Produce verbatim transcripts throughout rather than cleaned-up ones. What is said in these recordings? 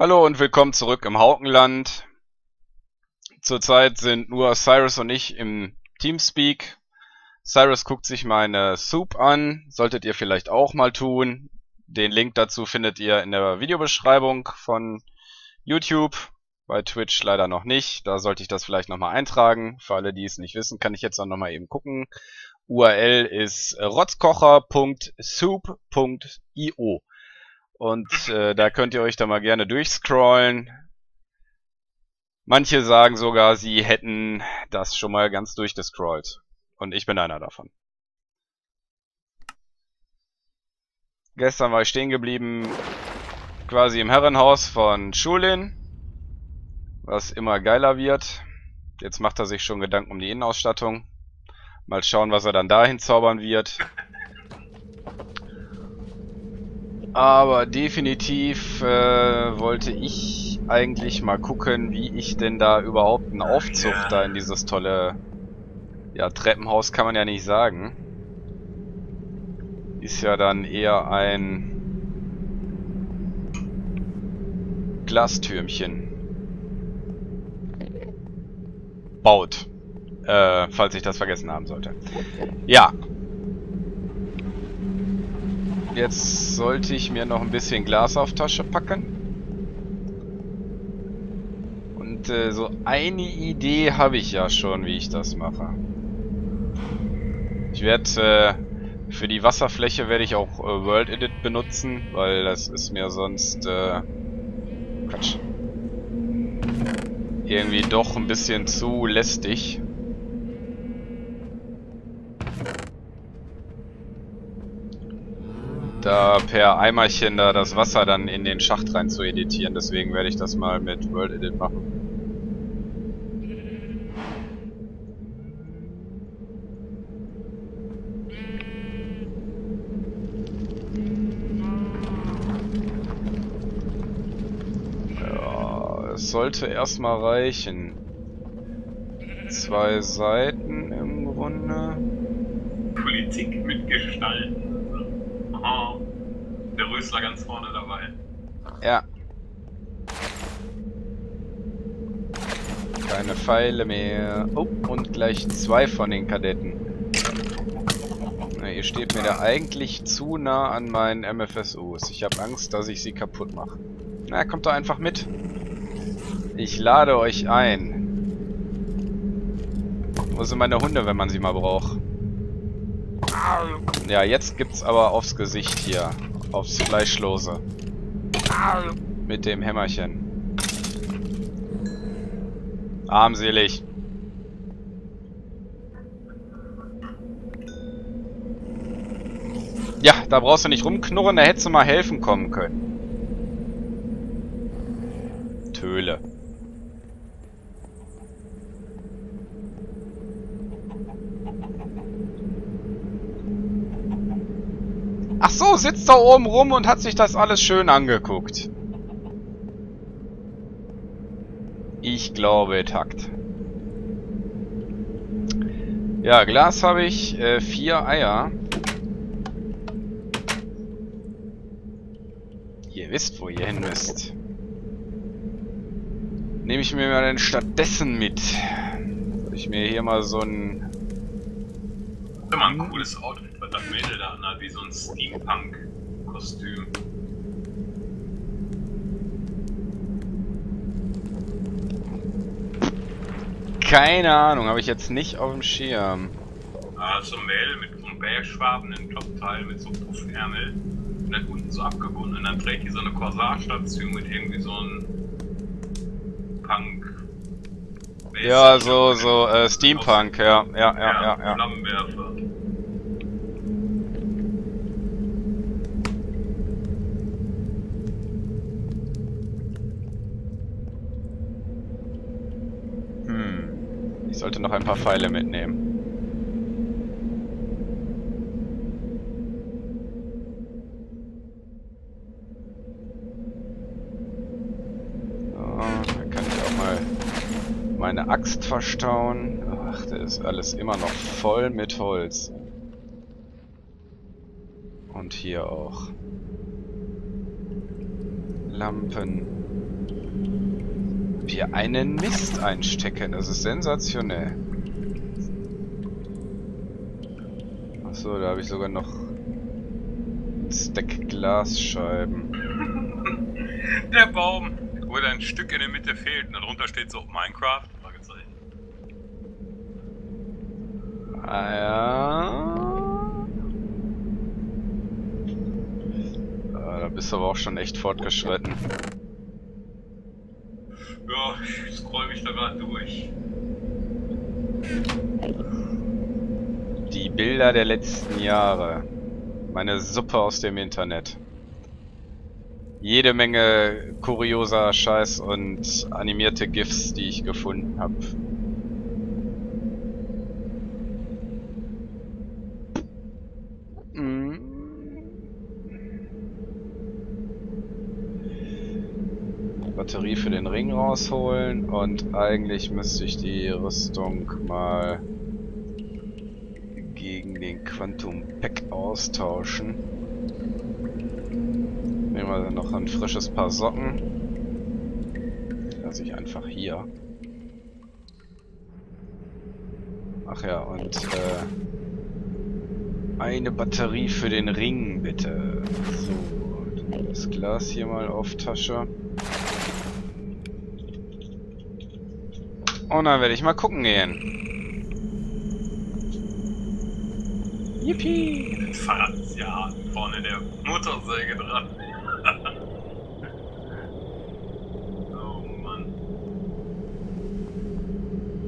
Hallo und willkommen zurück im Haukenland. Zurzeit sind nur Cyrus und ich im Teamspeak. Cyrus guckt sich meine Soup an, solltet ihr vielleicht auch mal tun. Den Link dazu findet ihr in der Videobeschreibung von YouTube, bei Twitch leider noch nicht. Da sollte ich das vielleicht nochmal eintragen. Für alle, die es nicht wissen, kann ich jetzt noch mal eben gucken. U R L ist rotzkocher punkt soup punkt i o. Und äh, da könnt ihr euch da mal gerne durchscrollen. Manche sagen sogar, sie hätten das schon mal ganz durchgescrollt. Und ich bin einer davon. Gestern war ich stehen geblieben, quasi im Herrenhaus von Schulin. Was immer geiler wird. Jetzt macht er sich schon Gedanken um die Innenausstattung. Mal schauen, was er dann dahin zaubern wird. Aber definitiv äh, wollte ich eigentlich mal gucken, wie ich denn da überhaupt einen Aufzug ja. da in dieses tolle ja, Treppenhaus kann man ja nicht sagen. Ist ja dann eher ein Glastürmchen. Baut. Äh, falls ich das vergessen haben sollte. Ja. Jetzt sollte ich mir noch ein bisschen Glas auf Tasche packen. Und äh, so eine Idee habe ich ja schon, wie ich das mache. Ich werde äh, für die Wasserfläche werde ich auch äh, WorldEdit benutzen, weil das ist mir sonst äh, Quatsch. Irgendwie doch ein bisschen zu lästig. Da per Eimerchen da das Wasser dann in den Schacht rein zu editieren. Deswegen werde ich das mal mit WorldEdit machen. Ja, es sollte erstmal reichen. Zwei Seiten im Grunde. Politik mit Gestalten. Oh, der Rösler ganz vorne dabei. Ja. Keine Pfeile mehr. Oh, und gleich zwei von den Kadetten. Na, ihr steht mir da eigentlich zu nah an meinen M F S Us. Ich habe Angst, dass ich sie kaputt mache. Na, kommt doch einfach mit. Ich lade euch ein. Wo sind meine Hunde, wenn man sie mal braucht? Ja, jetzt gibt's aber aufs Gesicht hier. Aufs Fleischlose. Mit dem Hämmerchen. Armselig. Ja, da brauchst du nicht rumknurren, da hättest du mal helfen kommen können. Töle. Ach so, sitzt da oben rum und hat sich das alles schön angeguckt. Ich glaube, Takt. Ja, Glas habe ich, äh, vier Eier. Ihr wisst, wo ihr hin müsst. Nehme ich mir mal dann stattdessen mit. Soll ich mir hier mal so ein... Das ist immer ein cooles Outfit, weil das Mädel da anhat, wie so ein Steampunk-Kostüm. Keine Ahnung, habe ich jetzt nicht auf dem Schirm. Ah, so ein Mädel mit so einem beigefarbenen Topteil mit so Puffärmel und dann unten so abgebunden und dann trägt die so eine Corsage-Station mit irgendwie so einem Punk. Ja, so, so, äh, Steampunk, ja, ja, ja, ja, ja. Flammenwerfer. Hm. Ich sollte noch ein paar Pfeile mitnehmen. Meine Axt verstauen. Ach, das ist alles immer noch voll mit Holz. Und hier auch. Lampen. wir einen Mist einstecken. Das ist sensationell. Achso, da habe ich sogar noch ein Stack Glasscheiben. Der Baum, wo ein Stück in der Mitte fehlt und darunter steht so Minecraft. Ah ja. Da bist du aber auch schon echt fortgeschritten. Ja, ich scroll mich da gerade durch. Die Bilder der letzten Jahre. Meine Suppe aus dem Internet. Jede Menge kurioser Scheiß und animierte GIFs, die ich gefunden habe. Batterie für den Ring rausholen und eigentlich müsste ich die Rüstung mal gegen den Quantum Pack austauschen. Nehmen wir dann noch ein frisches Paar Socken. Lasse ich einfach hier. Ach ja, und äh, eine Batterie für den Ring bitte. So, das Glas hier mal auf Tasche. Und dann werde ich mal gucken gehen. Yippie! Mit Fahrradsjahr vorne der Motorsäge dran. Oh Mann.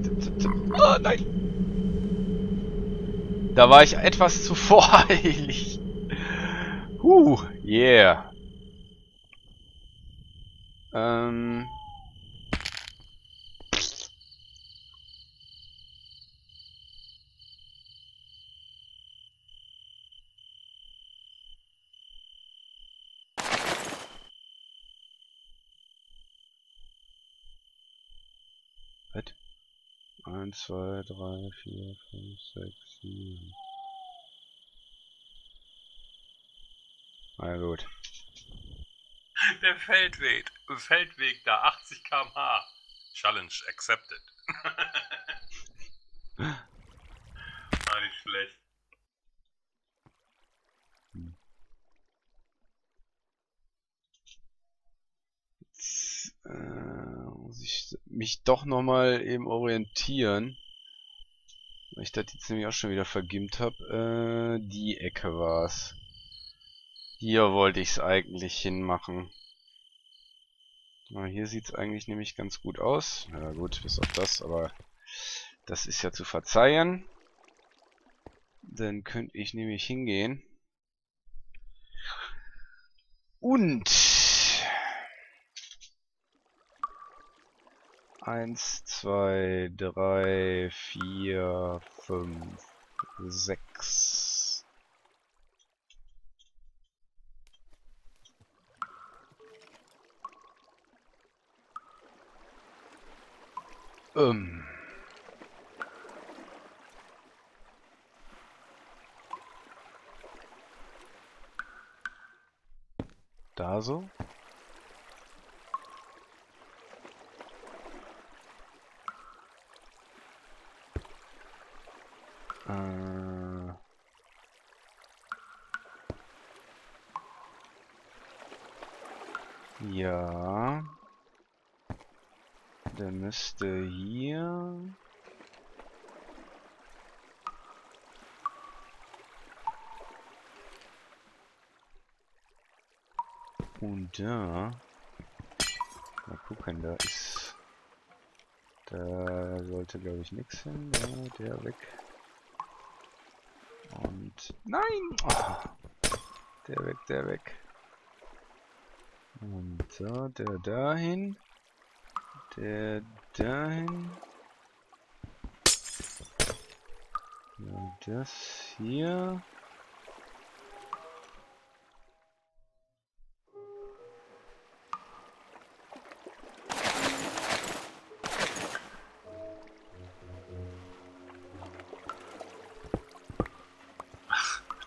Tipp, tipp, tipp. Oh nein! Da war ich etwas zu voreilig. Huh, yeah. Ähm... eins, zwei, drei, vier, fünf, sechs, sieben. Na gut. Der Feldweg, Feldweg da, achtzig Kilometer pro Stunde. Challenge accepted. War nicht schlecht. Hm. Jetzt, äh ich mich doch nochmal eben orientieren, weil ich das jetzt nämlich auch schon wieder vergimmt habe. Äh, die Ecke war's. Hier wollte ich es eigentlich hinmachen. Na, hier sieht es eigentlich nämlich ganz gut aus. Na gut, bis auf das, aber das ist ja zu verzeihen. Dann könnte ich nämlich hingehen. Und eins, zwei, drei, vier, fünf, sechs. Ähm. Da so? Ja, der müsste hier und da mal gucken, da ist, da sollte glaube ich nichts hin, ja, der weg. Und nein! Oh, der weg, der weg. Und so, der dahin. Der dahin. Und das hier.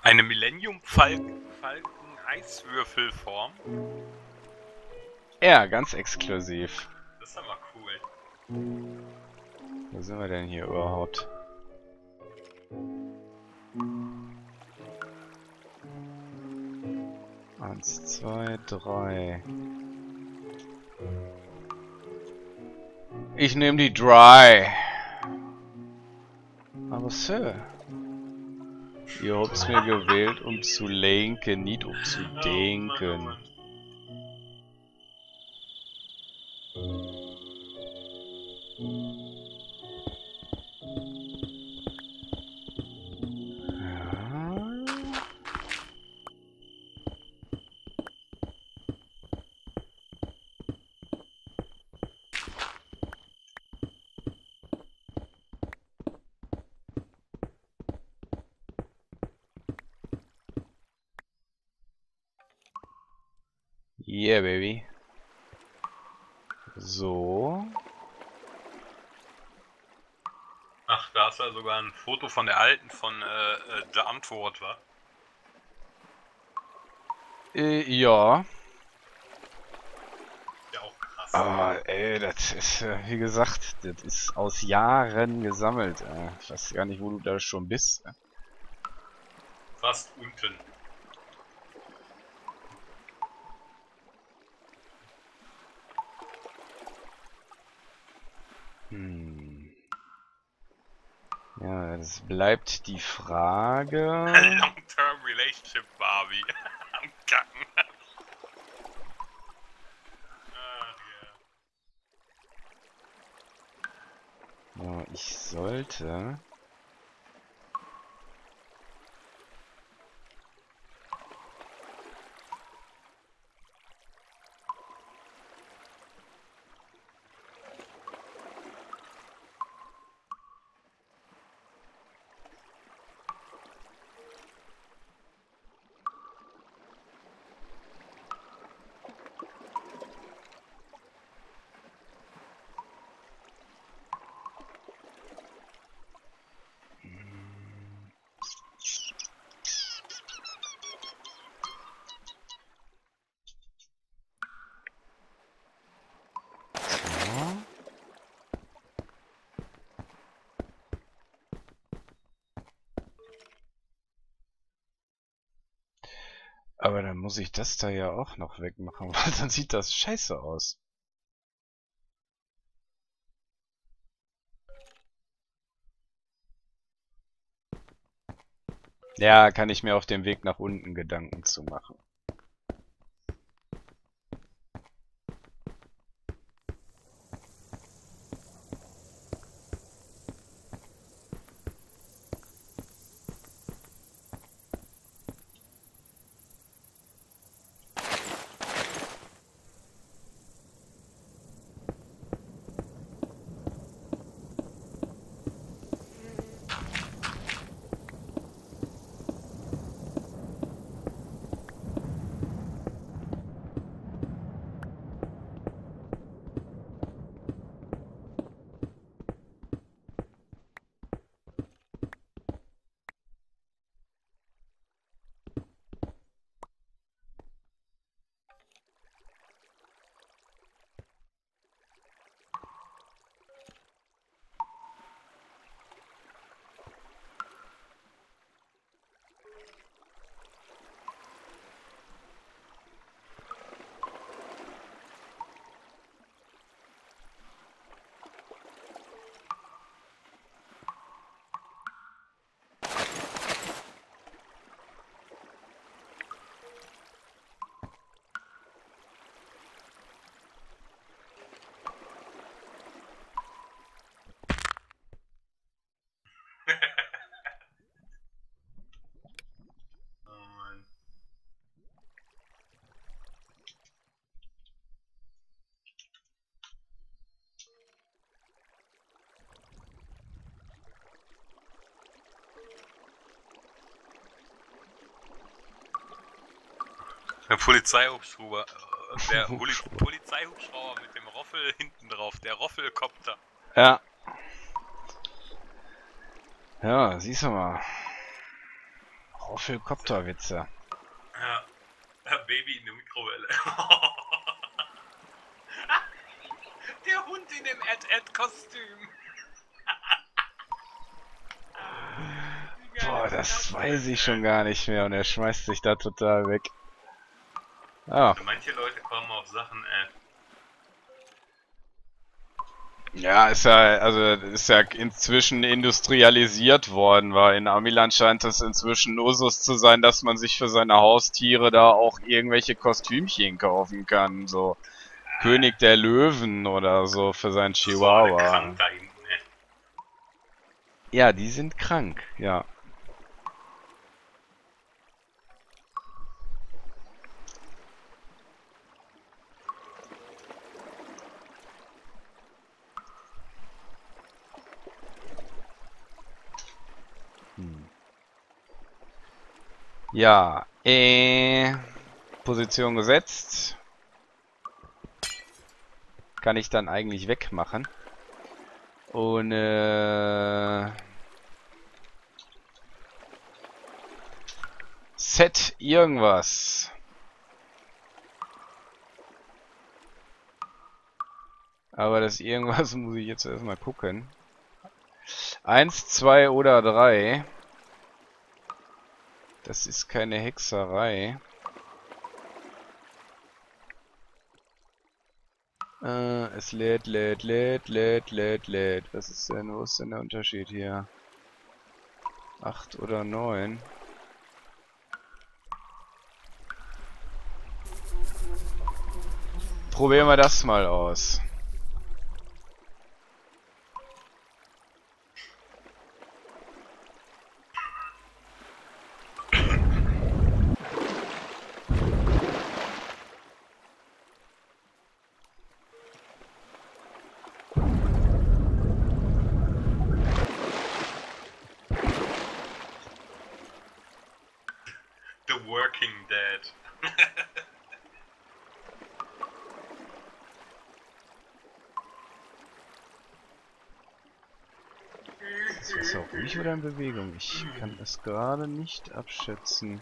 Eine Millennium-Falken-Eiswürfelform. Ja, ganz exklusiv. Das ist aber cool. Wo sind wir denn hier überhaupt? Eins, zwei, drei. Ich nehme die Dry. Aber Sir, ihr habt's mir gewählt, um zu lenken, nicht um zu denken. Yeah, baby. So. Ach, da ist ja sogar ein Foto von der alten, von äh, The Antwort, wa? Äh, ja. Ja, auch krass. Aber, ey, das ist, wie gesagt, das ist aus Jahren gesammelt. Ich weiß gar nicht, wo du da schon bist. Fast unten. Ja, das bleibt die Frage. Long-term relationship, Barbie. Am Kacken. Oh, yeah. Ja, ich sollte. Aber dann muss ich das da ja auch noch wegmachen, weil dann sieht das scheiße aus. Ja, kann ich mir auf dem Weg nach unten Gedanken zu machen. Der Polizeihubschrauber, äh, der Polizeihubschrauber mit dem Roffel hinten drauf, der ROFLcopter. Ja. Ja, siehst du mal. ROFLcopter-Witze. Ja. Ja, Baby in der Mikrowelle. Der Hund in dem Ad-Ad-Copter. Das weiß ich schon gar nicht mehr und er schmeißt sich da total weg. Ah. Manche Leute kommen auf Sachen, äh. Ja, ist ja, also ist ja inzwischen industrialisiert worden, weil in Amiland scheint es inzwischen Usus zu sein, dass man sich für seine Haustiere da auch irgendwelche Kostümchen kaufen kann, so äh. König der Löwen oder so für seinen Chihuahua. Das war krank da hinten, ey. Ja, die sind krank, ja. Ja, äh, Position gesetzt. Kann ich dann eigentlich wegmachen. Und, äh, Set irgendwas. Aber das irgendwas muss ich jetzt erstmal gucken. Eins, zwei oder drei. Das ist keine Hexerei. Äh, es lädt, lädt, lädt, lädt, lädt, lädt. Was ist denn, wo ist denn der Unterschied hier? Acht oder neun? Probieren wir das mal aus. Wieder in Bewegung. Ich kann es gerade nicht abschätzen.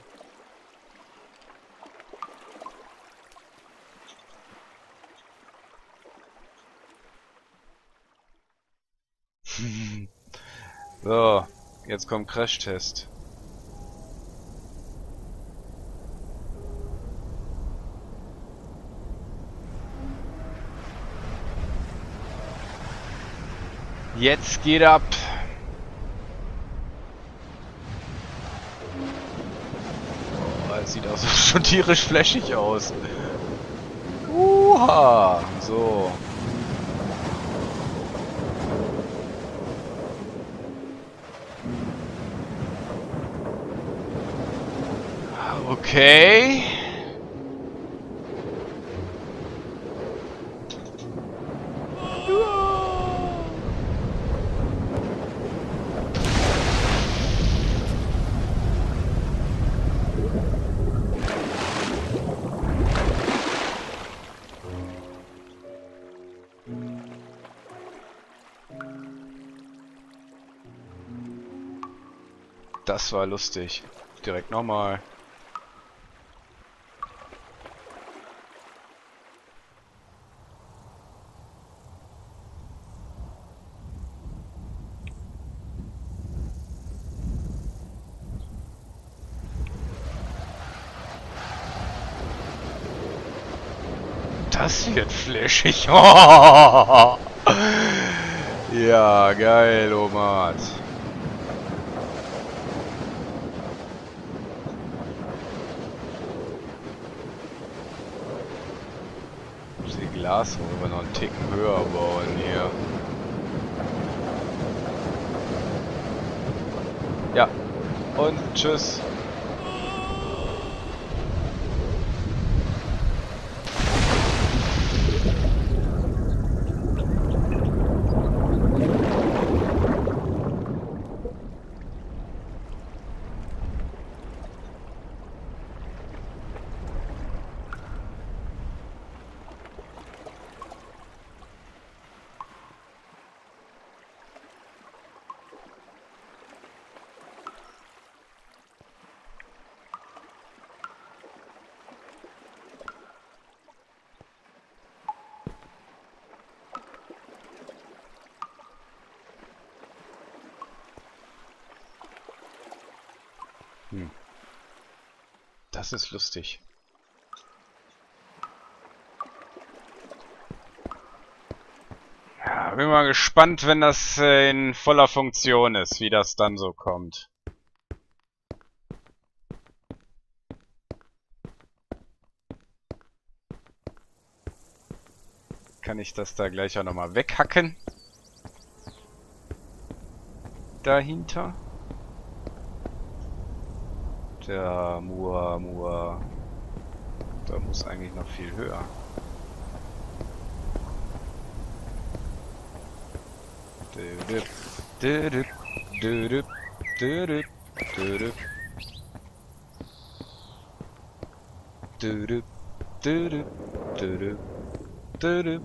So, jetzt kommt Crashtest. Jetzt geht ab. Sieht auch so schon tierisch flashig aus. Uha! So. Okay. Das war lustig. Direkt nochmal. Das wird flashig. Oh! Ja, geil, Omat. Glas, wo wir noch einen Ticken höher bauen hier. Ja, und tschüss. Das ist lustig. Ja, bin mal gespannt, wenn das in voller Funktion ist, wie das dann so kommt. Kann ich das da gleich auch nochmal weghacken? Dahinter. Da, Mua, Mua. Da muss eigentlich noch viel höher. Dödüp, dödüp, dödüp, dödüp, dödüp. Dödüp, dödüp, dödüp, dödüp.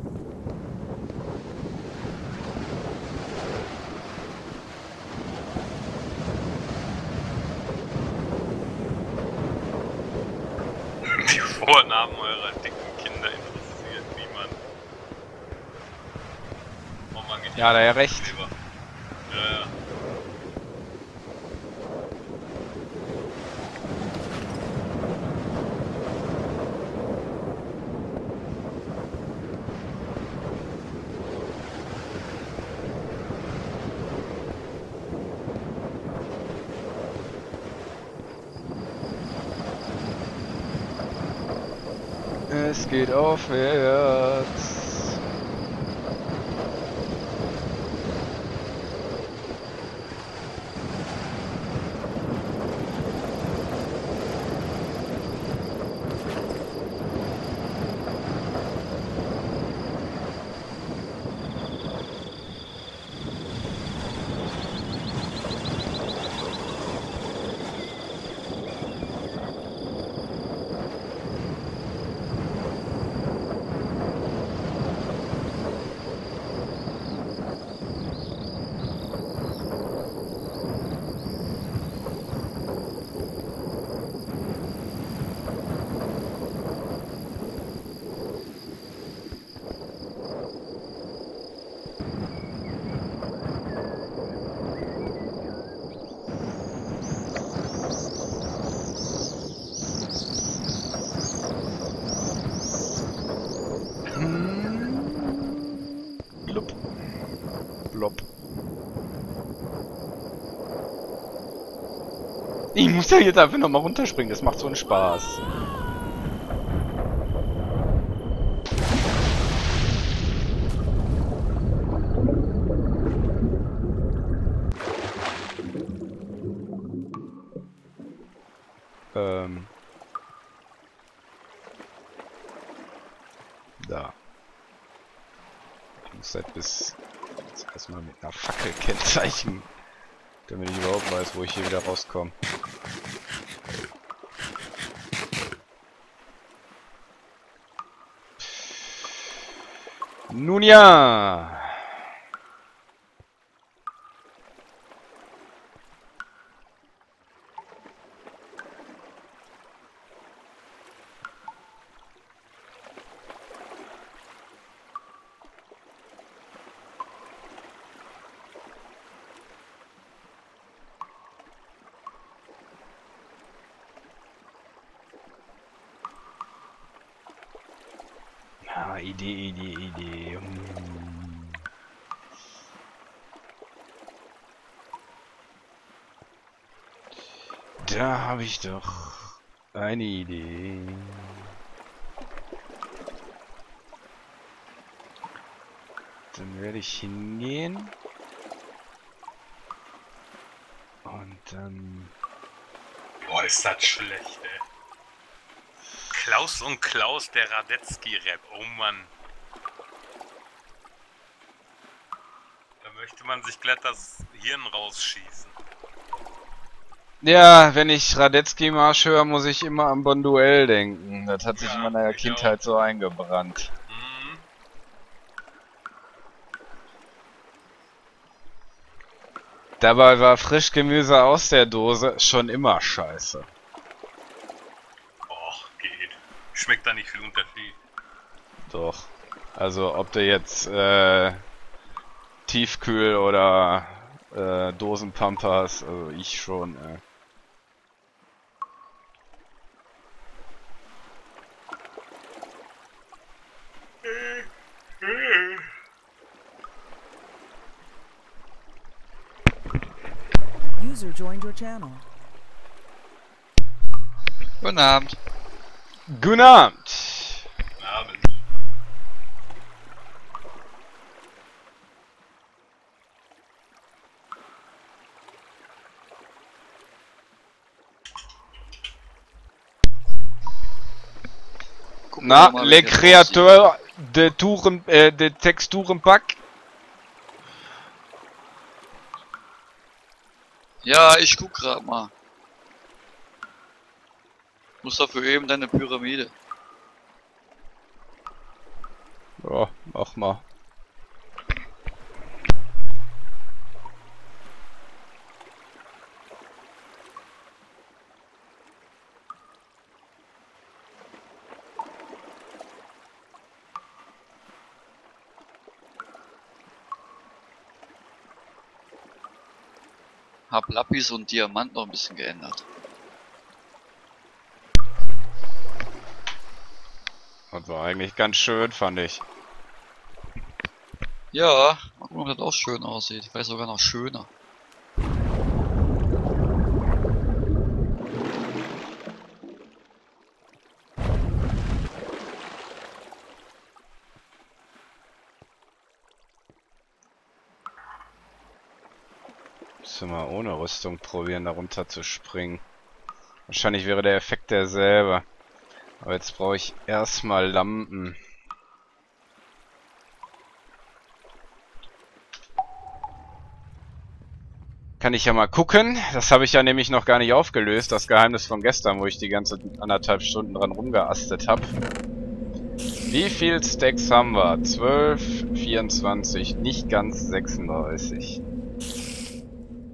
Vornamen eurer dicken Kinder interessiert niemand. Oh, man geht ja, da ja recht. Lieber. Ja, ja. Es geht aufwärts. Ich muss ja jetzt einfach nochmal runterspringen, das macht so einen Spaß. Ähm. Da. Ich muss halt bis jetzt erstmal mit einer Fackel kennzeichnen, damit ich überhaupt weiß, wo ich hier wieder rauskomme. Nunja! Ah, Idee, Idee, Idee. Hm. Da habe ich doch eine Idee. Dann werde ich hingehen. Und dann... Boah, ist das schlecht, ey. Klaus und Klaus, der Radetzky-Rap. Oh Mann. Da möchte man sich glatt das Hirn rausschießen. Ja, wenn ich Radetzky-Marsch höre, muss ich immer an Bonduell denken. Das hat sich ja in meiner Kindheit auch so eingebrannt. Mhm. Dabei war Frischgemüse aus der Dose schon immer scheiße. Schmeckt da nicht viel Unterschied. Doch. Also ob du jetzt äh, Tiefkühl oder äh, Dosenpampas, also ich schon. Äh. User joined your channel. Guten Abend. Guten Abend. Guten Abend. Gucken Na, mal, le Créateur de, Touren, äh, de Texturenpack. Ja, ich guck grad mal. Muss dafür eben deine Pyramide. Ja, mach mal. Hab Lapis und Diamant noch ein bisschen geändert. Das war eigentlich ganz schön, fand ich. Ja, mal gucken, ob das auch schön aussieht. Ich weiß sogar noch schöner. Müssen wir mal ohne Rüstung probieren, da runter zu springen. Wahrscheinlich wäre der Effekt derselbe. Aber jetzt brauche ich erstmal Lampen. Kann ich ja mal gucken. Das habe ich ja nämlich noch gar nicht aufgelöst. Das Geheimnis von gestern, wo ich die ganze anderthalb Stunden dran rumgeastet habe. Wie viel Stacks haben wir? zwölf, vierundzwanzig, nicht ganz sechsunddreißig.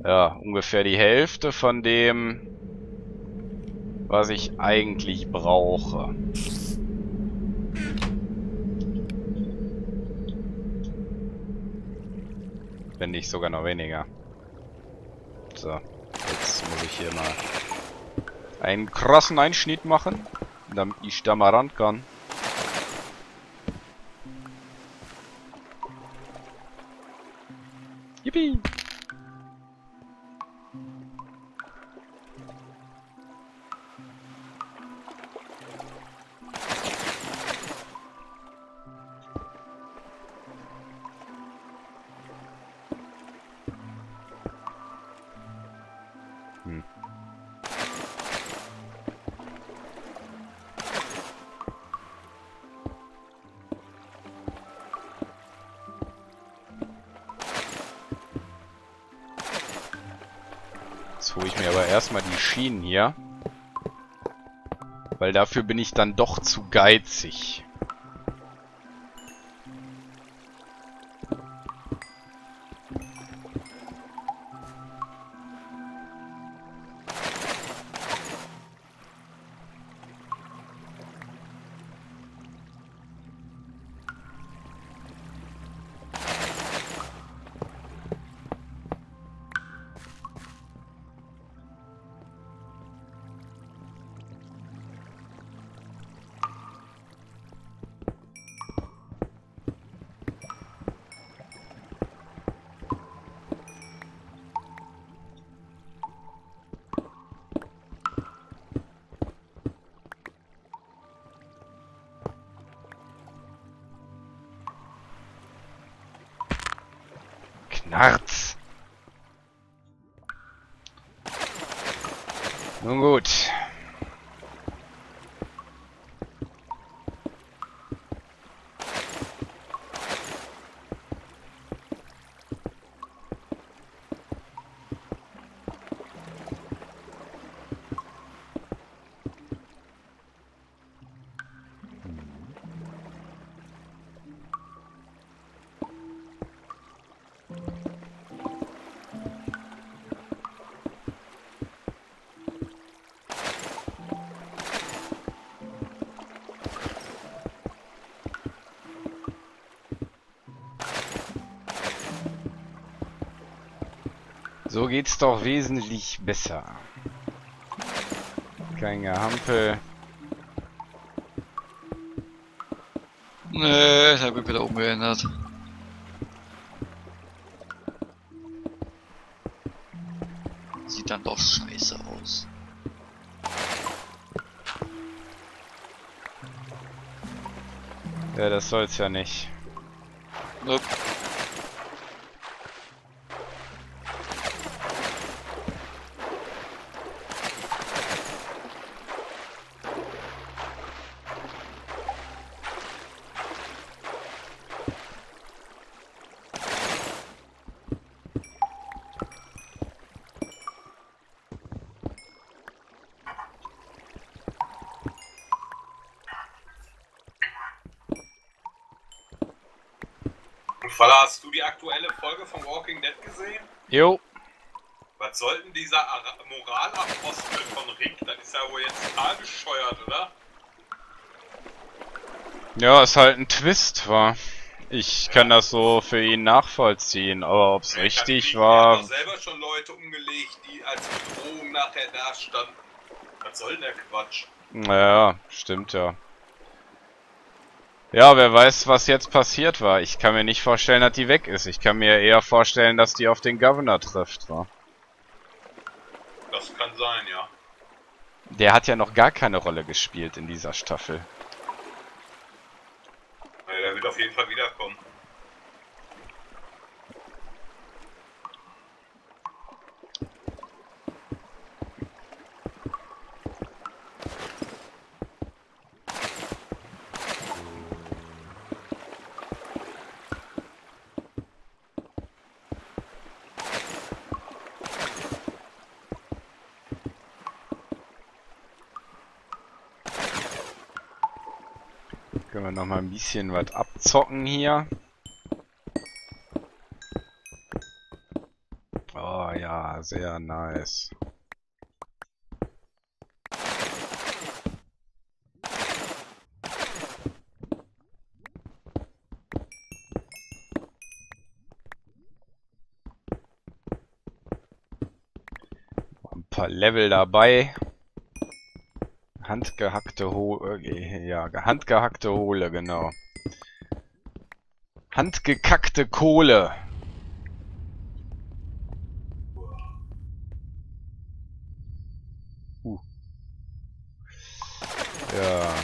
Ja, ungefähr die Hälfte von dem, was ich eigentlich brauche. Wenn nicht sogar noch weniger. So, jetzt muss ich hier mal einen krassen Einschnitt machen, damit ich da mal ran kann. Yippie! Hole ich mir aber erstmal die Schienen hier. Weil dafür bin ich dann doch zu geizig. Harz. Nun gut. So geht's doch wesentlich besser. Kein Gehampel. Nee, das habe ich wieder umgeändert. Sieht dann doch scheiße aus. Ja, das soll's ja nicht. Nope. Hast du die aktuelle Folge von Walking Dead gesehen? Jo. Was soll denn dieser Moralapostel von Rick? Das ist ja wohl jetzt total bescheuert, oder? Ja, ist halt ein Twist, war. Ich ja. kann das so für ihn nachvollziehen, aber ob's ja, richtig war... Ich hab selber schon Leute umgelegt, die als Bedrohung nachher da standen. Was soll denn der Quatsch? Naja, stimmt ja. Ja, wer weiß, was jetzt passiert war. Ich kann mir nicht vorstellen, dass die weg ist. Ich kann mir eher vorstellen, dass die auf den Governor trifft, war. Das kann sein, ja. Der hat ja noch gar keine Rolle gespielt in dieser Staffel. Ja, der wird auf jeden Fall wiederkommen. Können wir noch mal ein bisschen was abzocken hier. Oh ja, sehr nice. Ein paar Level dabei. Handgehackte Hohle, ja, handgehackte Hohle, genau. Handgekackte Kohle. Uh. Ja.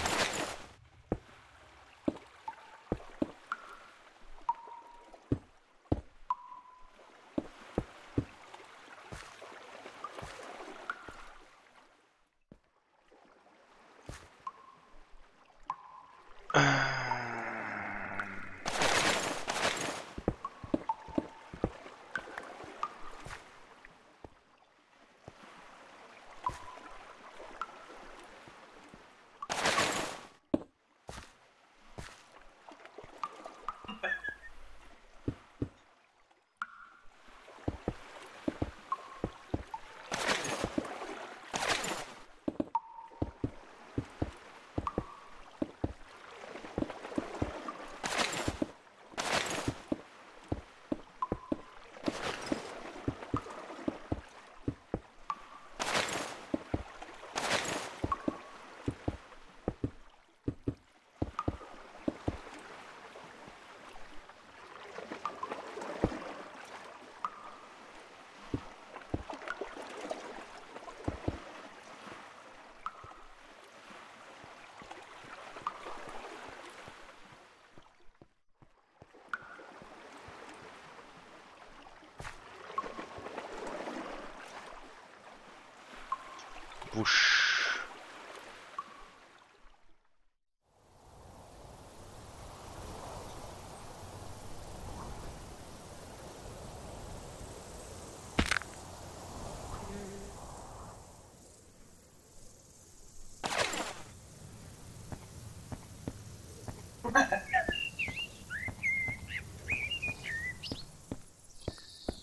Busch.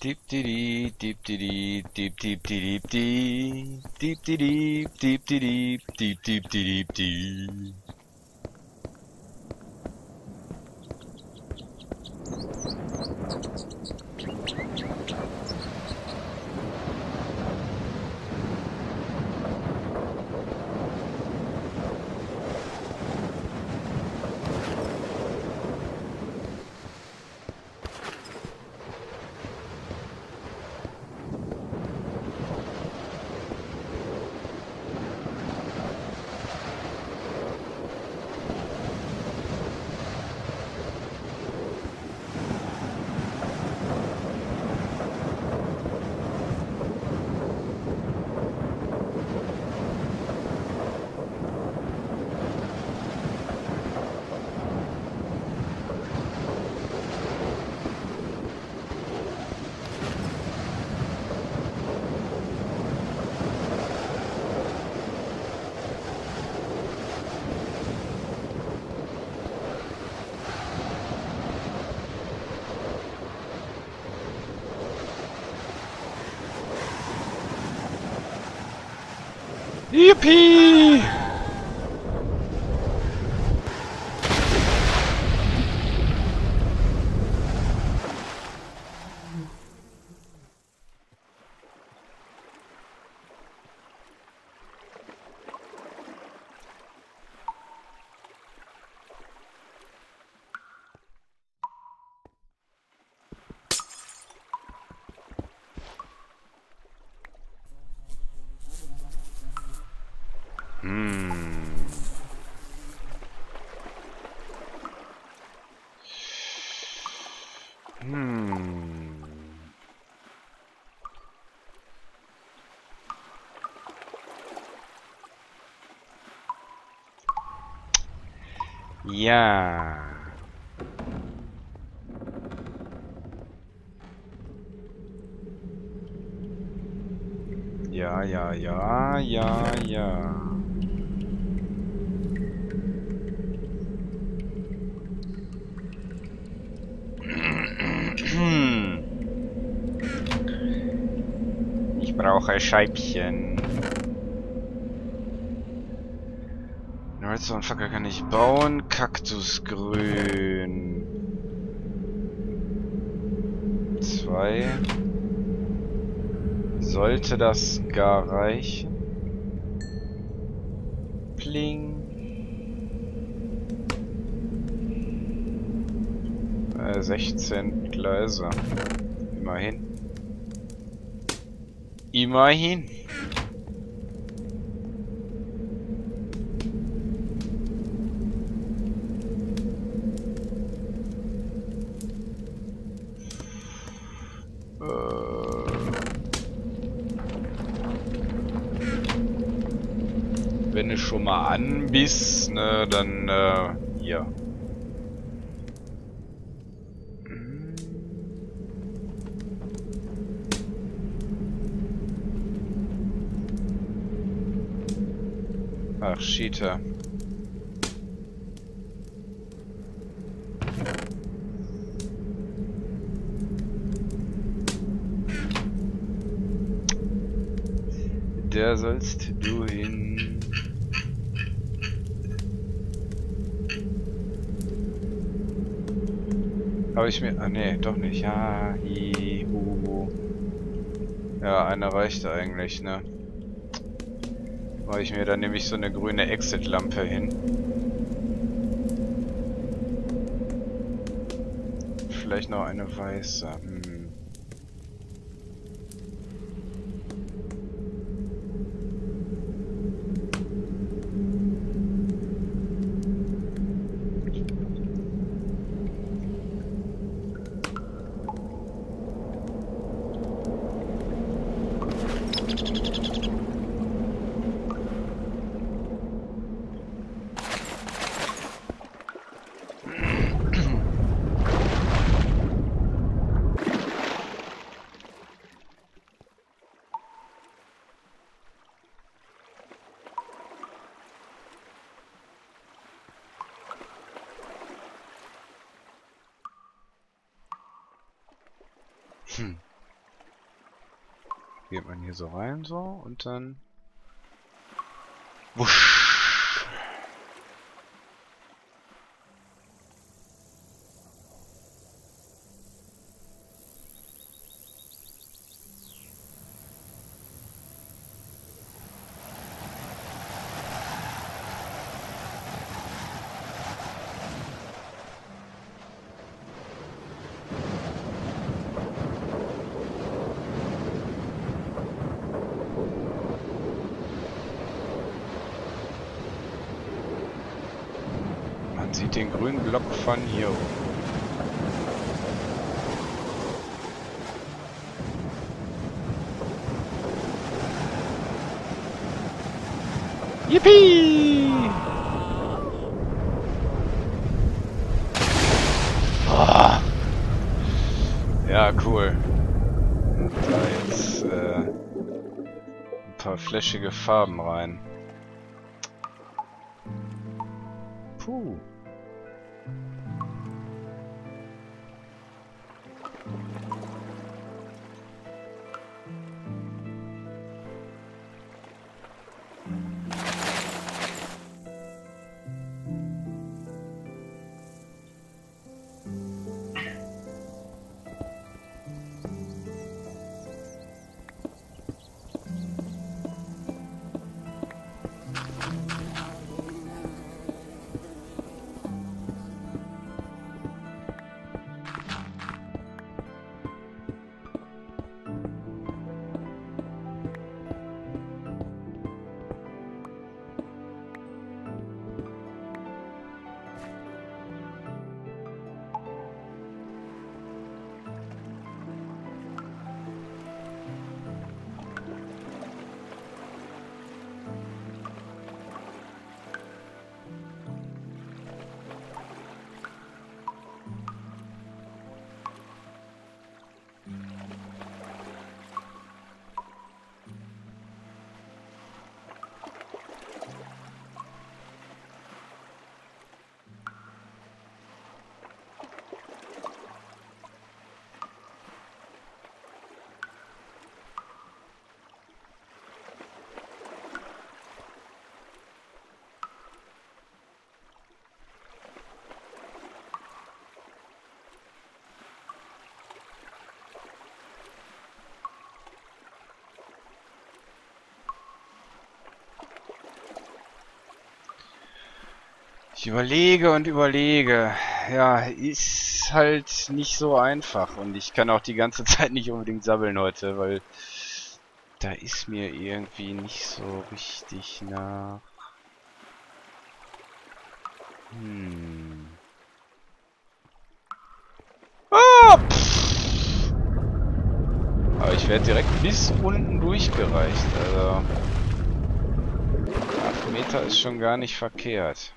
Deep dee deep dee deep deep deep dee deep dee deep deep deep deep deep deep deep. Yippie! Ja. Ja, ja, ja, ja, ja. Ich brauche Scheibchen. Redstone-Fackel kann ich bauen. Kaktusgrün. Zwei. Sollte das gar reichen? Pling. Äh, sechzehn Gleise. Immerhin. Immerhin. Wenn du schon mal an bist, ne, dann, äh, hier. Ach, Cheater. Da sollst du hin. Habe ich mir... Ah, nee, doch nicht. Ja, hi, hu, hu. Ja, einer reicht eigentlich, ne? Mache ich mir dann nämlich so eine grüne Exit-Lampe hin. Vielleicht noch eine weiße. Hm. Hm. Geht man hier so rein, so, und dann... Wusch! Man sieht den grünen Block von hier oben. Yippie! Oh. Ja, cool. Da jetzt äh, ein paar flächige Farben rein. Puh. Mm-hmm. Ich überlege und überlege. Ja, ist halt nicht so einfach. Und ich kann auch die ganze Zeit nicht unbedingt sabbeln heute, weil da ist mir irgendwie nicht so richtig nach. Hm. Ah, pff. Aber ich werde direkt bis unten durchgereicht. Also acht Meter ist schon gar nicht verkehrt.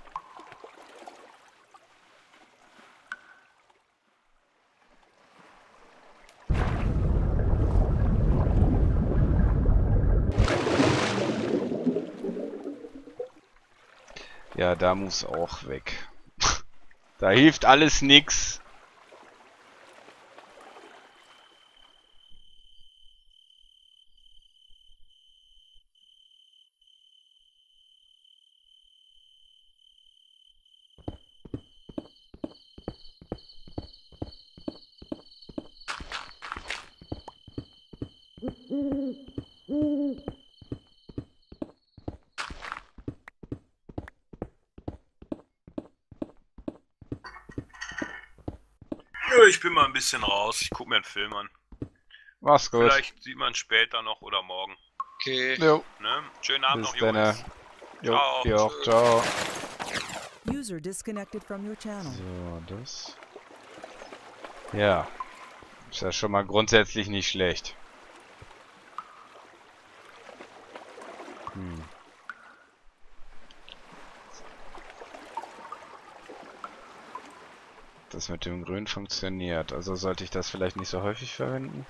Ja, da muss auch weg. Da hilft alles nix. Ich bin mal ein bisschen raus, ich guck mir einen Film an. Mach's gut. Vielleicht sieht man später noch oder morgen. Okay. Jo. Ne? Schönen Abend noch, Jungs. Jo. Ciao. Jo. Ciao. User disconnected from your channel. So, das. Ja. Ist ja schon mal grundsätzlich nicht schlecht. Hm. Das mit dem Grün funktioniert. Also sollte ich das vielleicht nicht so häufig verwenden.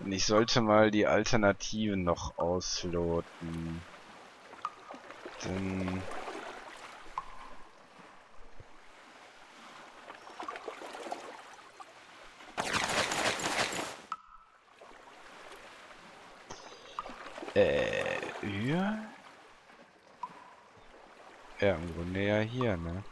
Und ich sollte mal die Alternativen noch ausloten. Denn äh, hier? Ja, im Grunde ja hier, ne?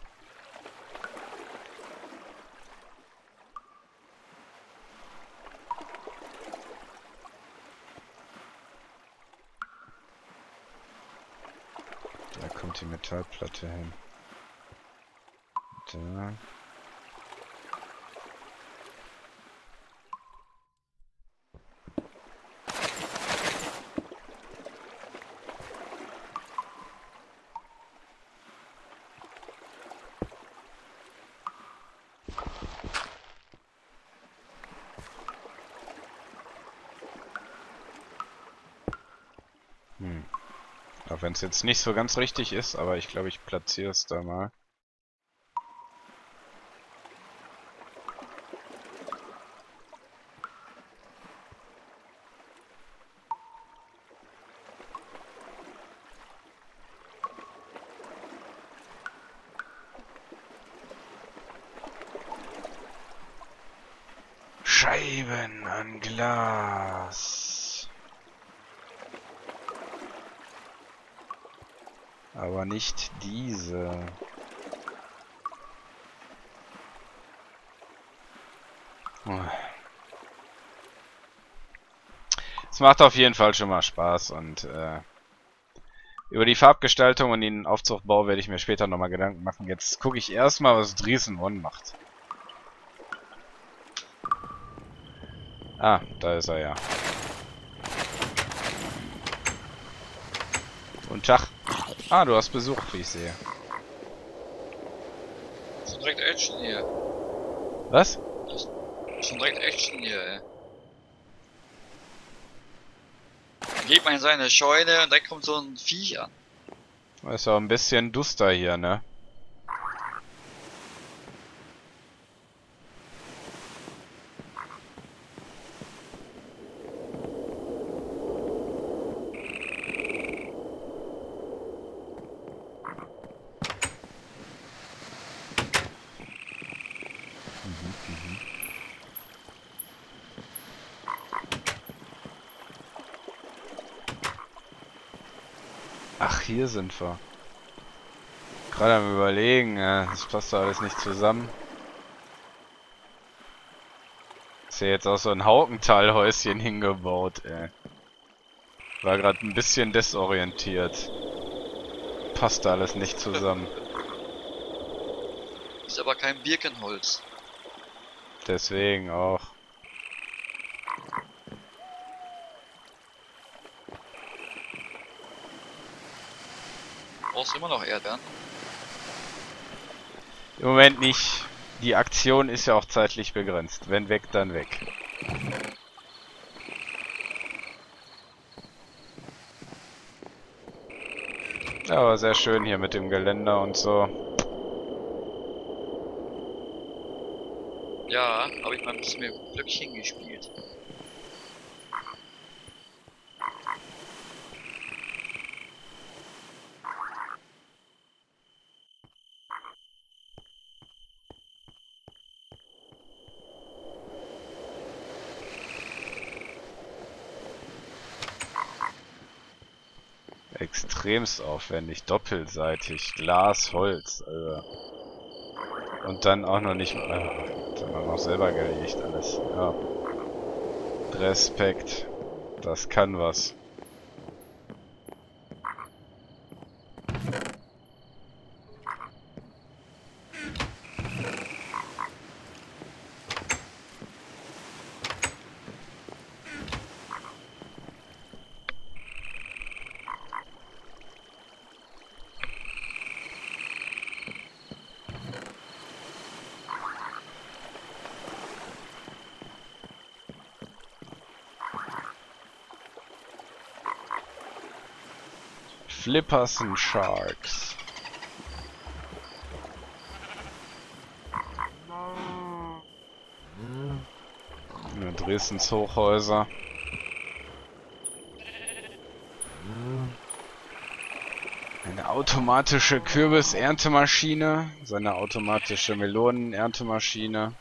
Die Metallplatte hin. Da. Hm. Auch wenn es jetzt nicht so ganz richtig ist, aber ich glaube, ich platziere es da mal. Scheiben an Glas. Aber nicht diese. Es macht auf jeden Fall schon mal Spaß und äh, über die Farbgestaltung und den Aufzuchtbau werde ich mir später nochmal Gedanken machen. Jetzt gucke ich erstmal, was Driesen One macht. Ah, da ist er ja. Und Tag. Ah, du hast Besuch, wie ich sehe. Schon direkt Action hier. Was? Schon direkt Action hier, ey. Geht man in seine Scheune und dann kommt so ein Viech an. Ist auch ein bisschen duster hier, ne? Ach, hier sind wir. Gerade am Überlegen, das passt da alles nicht zusammen. Ist ja jetzt auch so ein Haukentalhäuschen hingebaut, ey. War gerade ein bisschen desorientiert. Passt da alles nicht zusammen. Ist aber kein Birkenholz. Deswegen auch. Brauchst du immer noch Erdbeeren? Im Moment nicht. Die Aktion ist ja auch zeitlich begrenzt. Wenn weg, dann weg. Ja, aber sehr schön hier mit dem Geländer und so. Ja, habe ich mal ein bisschen mit dem Glöckchen gespielt. Extremst aufwendig, doppelseitig, Glas, Holz, also. Und dann auch noch nicht mal. Dann haben wir auch selber gelegt alles. Ja. Respekt. Das kann was. Flippers and Sharks. Ja, Dresdens Hochhäuser. Eine automatische Kürbiserntemaschine. Seine automatische Melonenerntemaschine.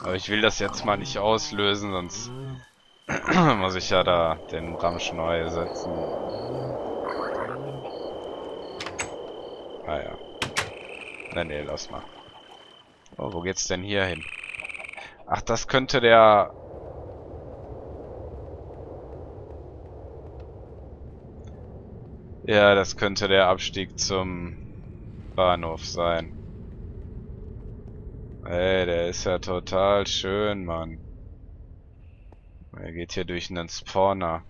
Aber ich will das jetzt mal nicht auslösen, sonst muss ich ja da den Ramsch neu setzen. Ah ja. Ne, ne, lass mal. Oh, wo geht's denn hier hin? Ach, das könnte der... Ja, das könnte der Abstieg zum Bahnhof sein. Ey, der ist ja total schön, Mann. Er geht hier durch einen Spawner.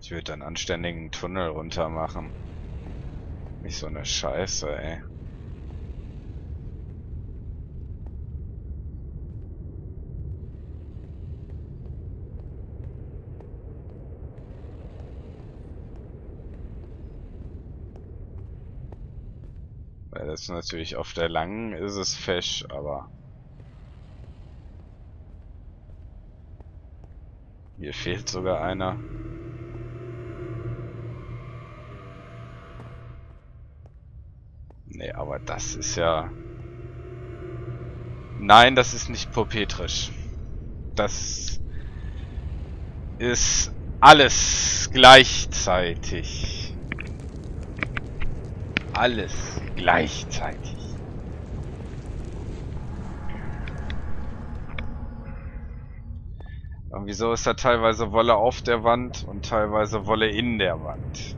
Ich würde einen anständigen Tunnel runter machen. Nicht so eine Scheiße, ey. Das ist natürlich auf der langen ist es fesch, aber hier fehlt sogar einer. Nee, aber das ist ja... Nein, das ist nicht popetrisch. Das ist alles gleichzeitig. Alles. Gleichzeitig. Und wieso ist da teilweise Wolle auf der Wand und teilweise Wolle in der Wand?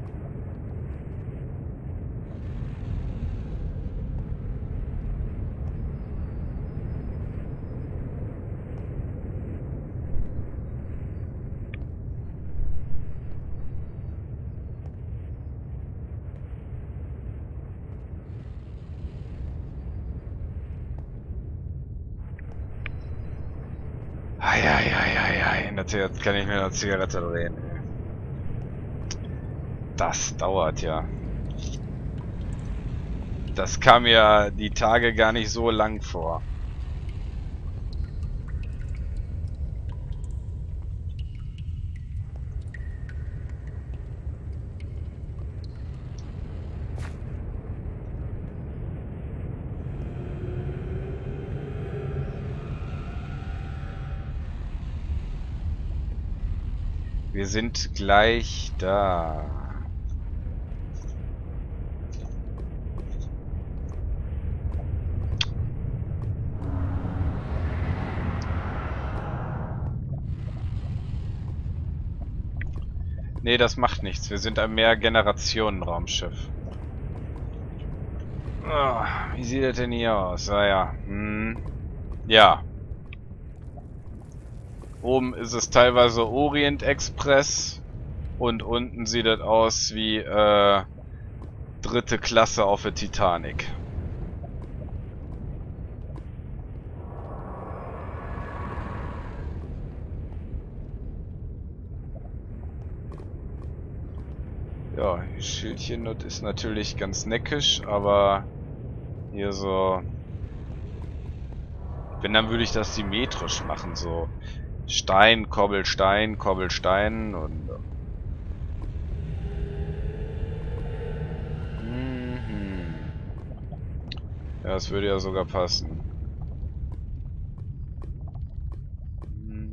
Jetzt kann ich mir eine Zigarette drehen. Das dauert ja. Das kam mir die Tage gar nicht so lang vor. Wir sind gleich da. Nee, das macht nichts. Wir sind ein Mehrgenerationen-Raumschiff. Oh, wie sieht das denn hier aus? Ah ja. Hm. Ja. Oben ist es teilweise Orient-Express und unten sieht das aus wie äh, dritte Klasse auf der Titanic. Ja, das Schildchen, das ist natürlich ganz neckisch, aber hier so... Wenn, dann würde ich das symmetrisch machen, so... Stein, Kobbel, Stein, Kobbel, Stein und... Mhm. Ja, das würde ja sogar passen. Mhm.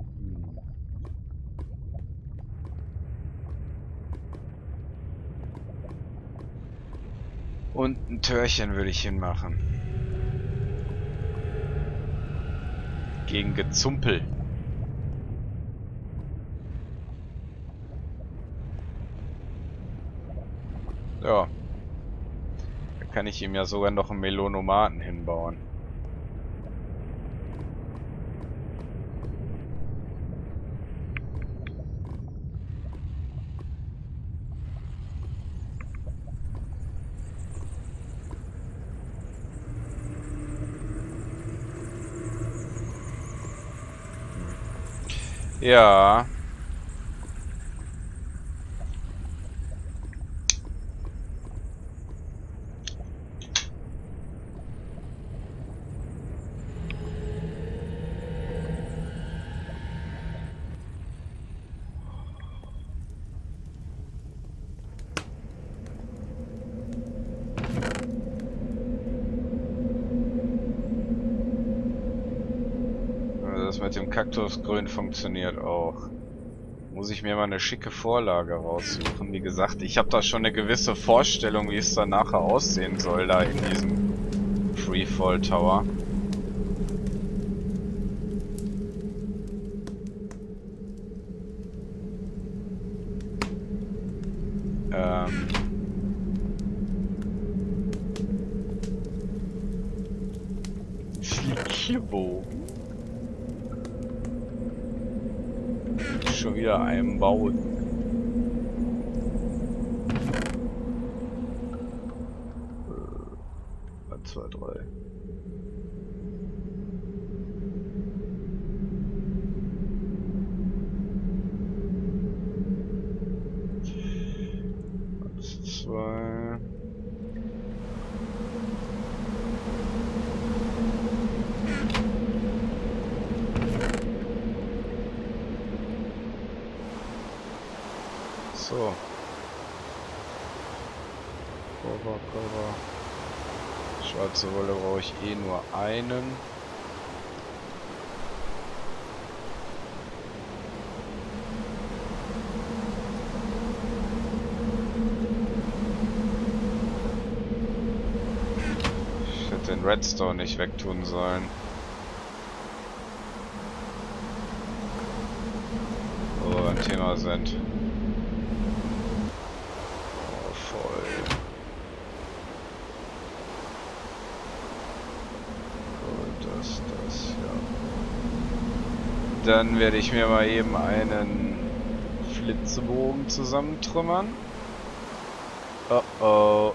Und ein Törchen würde ich hinmachen. Gegen Gezumpel. Ja, da kann ich ihm ja sogar noch einen Melonomaten hinbauen. Ja... Kaktusgrün funktioniert auch. Muss ich mir mal eine schicke Vorlage raussuchen. Wie gesagt, ich habe da schon eine gewisse Vorstellung, wie es dann nachher aussehen soll, da in diesem Freefall Tower. Ähm... Flickebogen. Schon wieder einem bauen. eins, zwei, drei. eins, zwei. So. Cover, Cover. Schwarze Wolle brauche ich eh nur einen. Ich hätte den Redstone nicht wegtun sollen. Wo wir beim Thema sind. Dann werde ich mir mal eben einen Flitzebogen zusammentrümmern. Oh oh.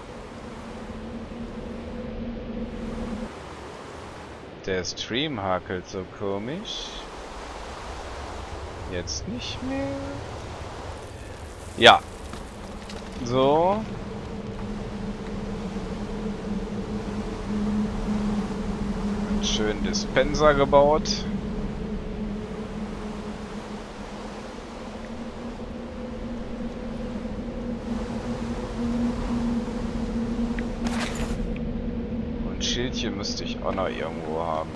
Der Stream hakelt so komisch. Jetzt nicht mehr. Ja. So. Einen schönen Dispenser gebaut. Hier müsste ich auch noch irgendwo haben.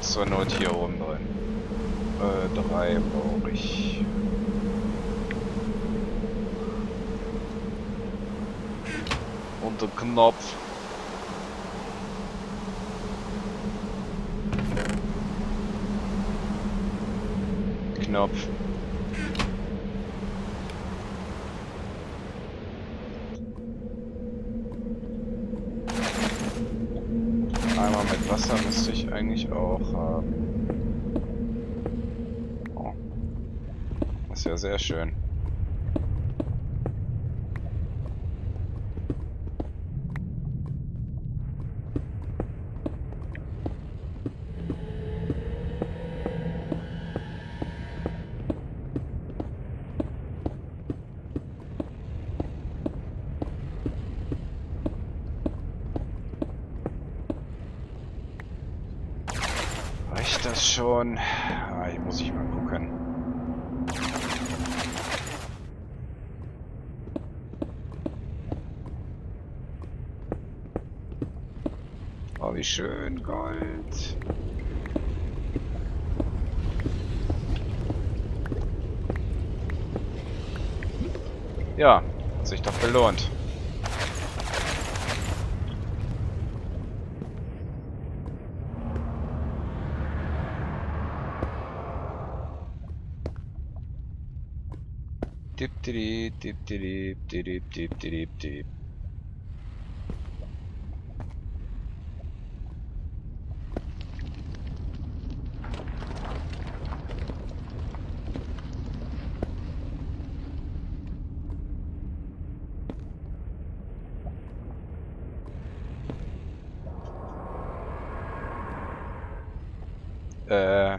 Zur Not hier oben drin. Äh, drei brauche ich. Und den Knopf. Knopf. Einmal mit Wasser müsste ich eigentlich auch haben. Oh. Ist ja sehr schön. Das schon. Ah, hier muss ich mal gucken. Oh, wie schön Gold. Ja, hat sich doch belohnt. Tip tiri tip tiri tiri tip tiri tiri. Äh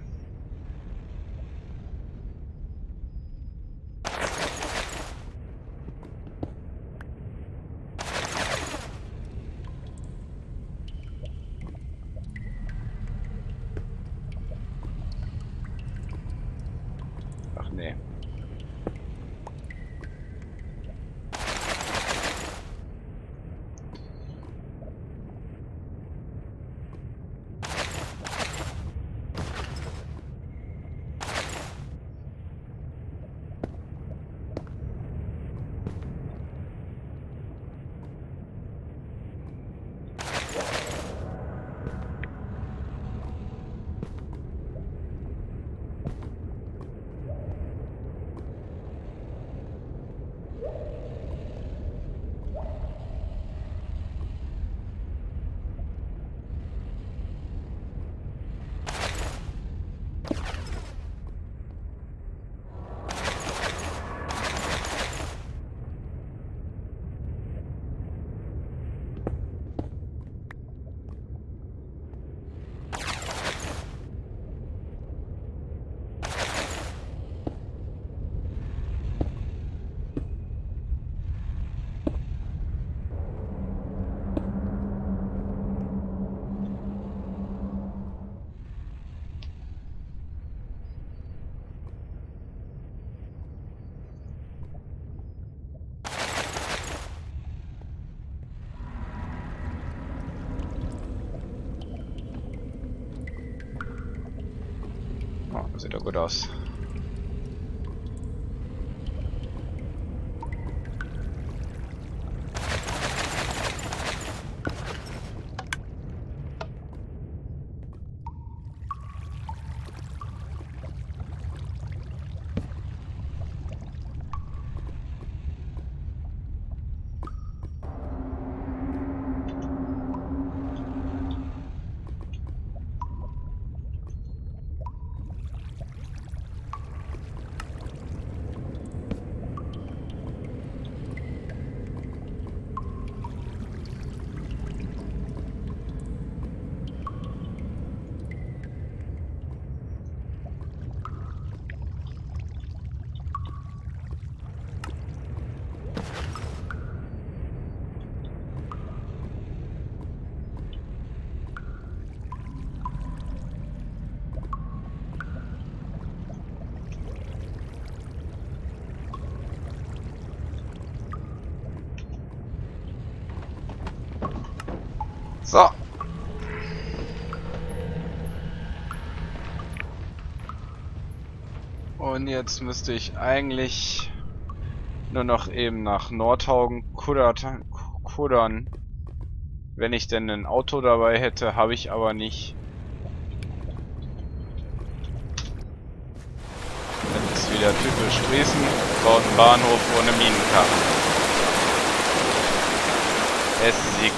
Sieht doch gut aus. So. Und jetzt müsste ich eigentlich nur noch eben nach Nordhaugen kuddern. Wenn ich denn ein Auto dabei hätte, habe ich aber nicht. Das ist wieder typisch Driesen, baut einen Bahnhof ohne Minenkarten. Es siegt.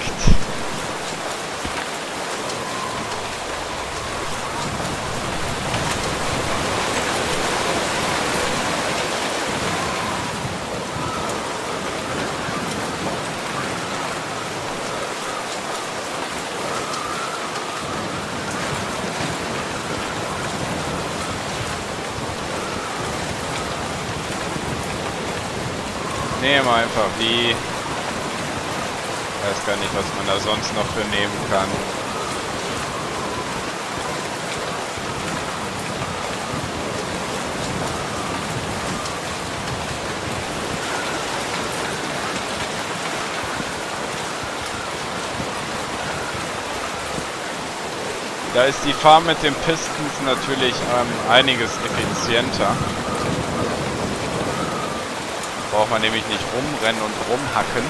Nehmen einfach die. Ich weiß gar nicht, was man da sonst noch für nehmen kann. Da ist die Farm mit den Pistons natürlich ähm, einiges effizienter. Braucht man nämlich nicht rumrennen und rumhacken.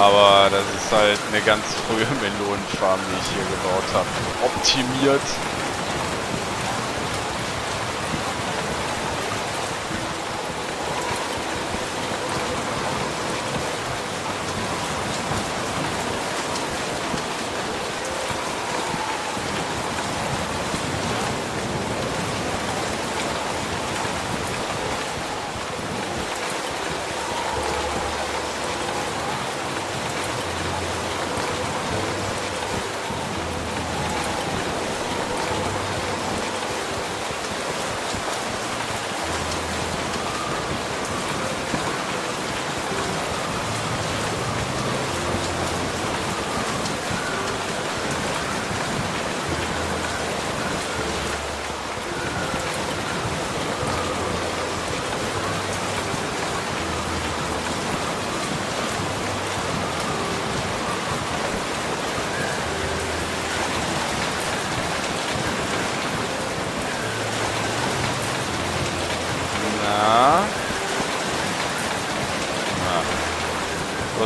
Aber das ist halt eine ganz frühe Melonenfarm, die ich hier gebaut habe. Optimiert.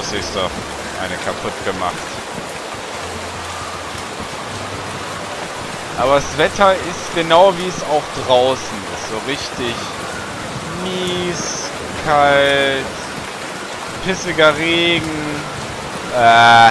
Ist doch eine kaputt gemacht. Aber das Wetter ist genau wie es auch draußen ist. So richtig mies, kalt, pissiger Regen. Äh.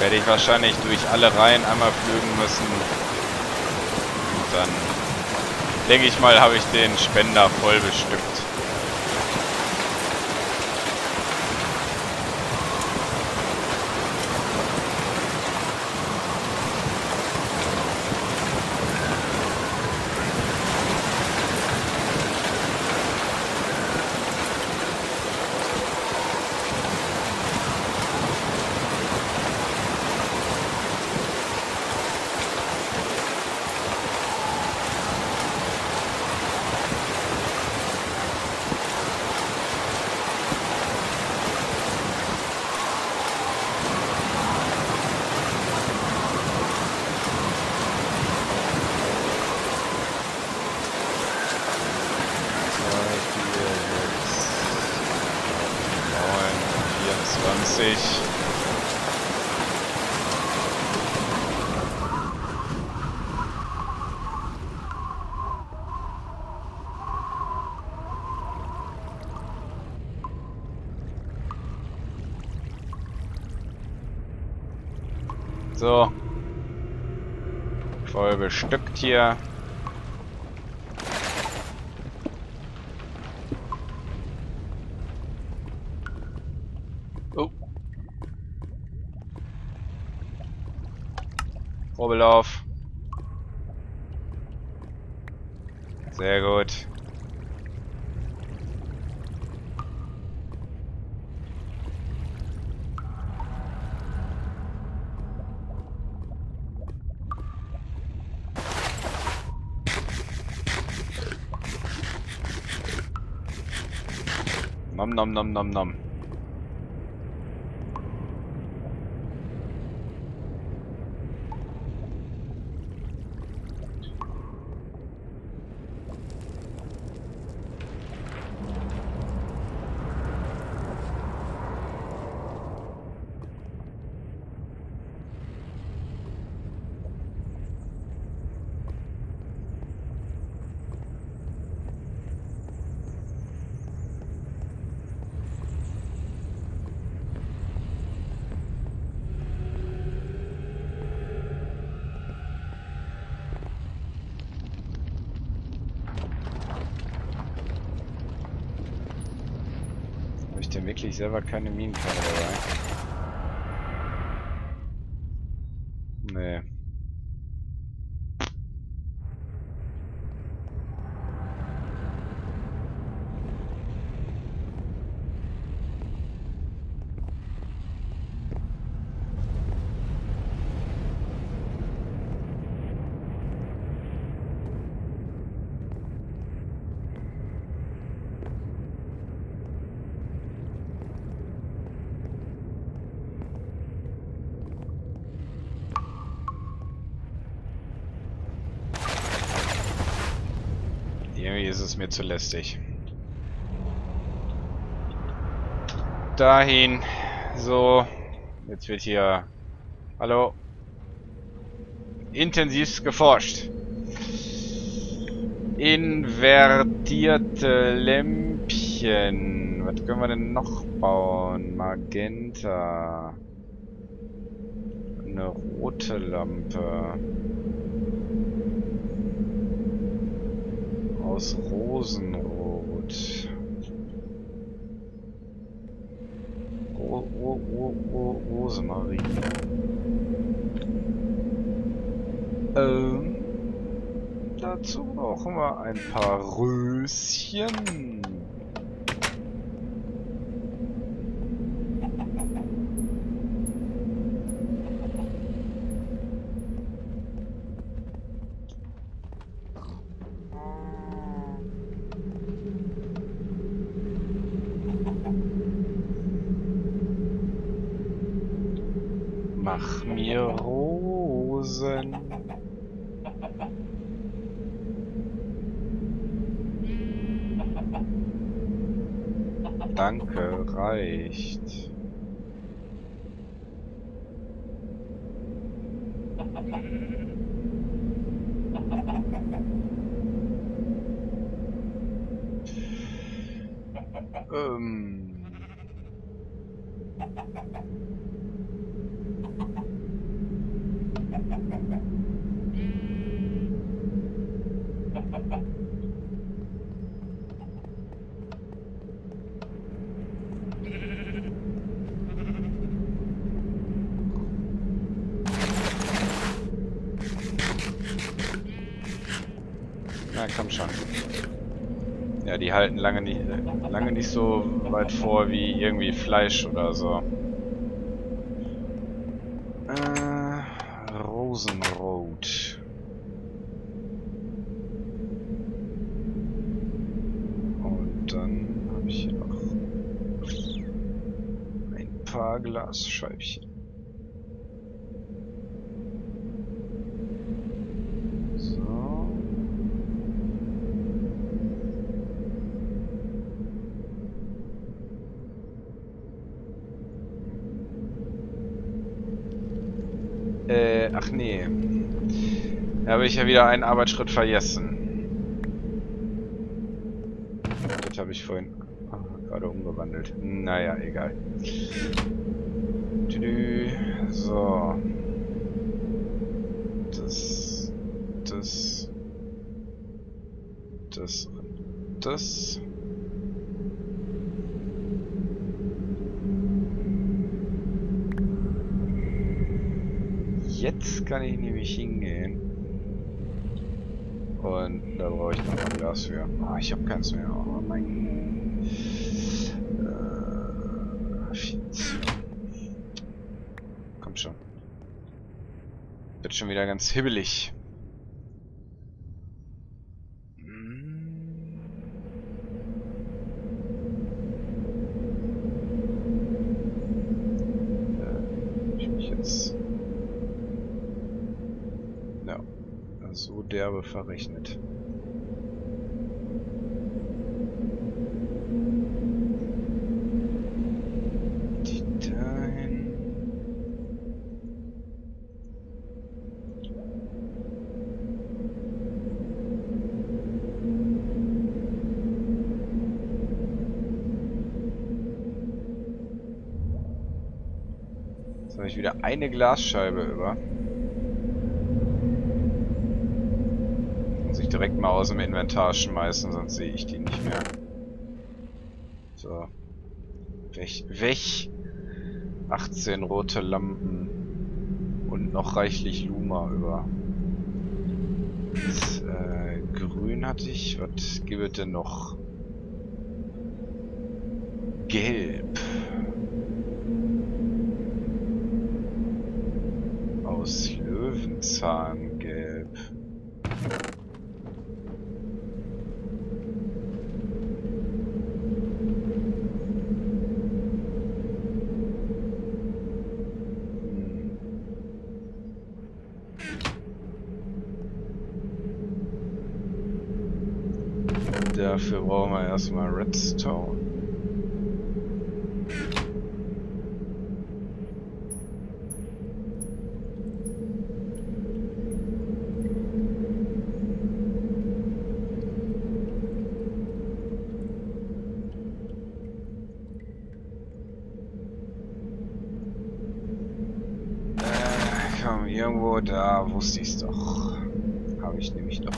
Werde ich wahrscheinlich durch alle Reihen einmal flügen müssen. Und dann denke ich mal, habe ich den Spender voll bestückt. zwanzig. So. Voll bestückt hier. Oh. Probelauf. Sehr gut. Nom nom nom nom nom. Wirklich selber keine Minenkarte dabei. Nee. Ist es mir zu lästig. Dahin. So. Jetzt wird hier... Hallo. Intensivst geforscht. Invertierte Lämpchen. Was können wir denn noch bauen? Magenta. Eine rote Lampe. Aus Rosenrot. Ro Ro Ro Ro Rosemarie. Ähm, dazu brauchen wir ein paar Röschen. Mach mir Rosen. Danke, reicht. Ähm. Na, komm schon. Ja, die halten lange nicht, lange nicht so weit vor wie irgendwie Fleisch oder so. Äh, Rosenrot. Und dann habe ich hier noch ein paar Glasscheibchen. Äh, ach nee. Da habe ich ja wieder einen Arbeitsschritt vergessen. Das habe ich vorhin oh, gerade umgewandelt. Naja, egal. Tü-tü. So. Das. Das. Das. Das. Jetzt kann ich nämlich hingehen. Und da brauche ich noch ein Glas für. Ah, ich habe keins mehr. Oh mein äh, shit. Kommt schon. Wird schon wieder ganz hibbelig. Derbe verrechnet. Die dahin. Jetzt habe ich wieder eine Glasscheibe über. Direkt mal aus dem Inventar schmeißen, sonst sehe ich die nicht mehr. So. Weg, weg! achtzehn rote Lampen. Und noch reichlich Luma über. Das, äh, grün hatte ich. Was gibt es denn noch? Gelb. Aus Löwenzahngelb. Dafür brauchen wir erstmal Redstone. Äh, komm, irgendwo da wusste ich's doch. Habe ich nämlich noch.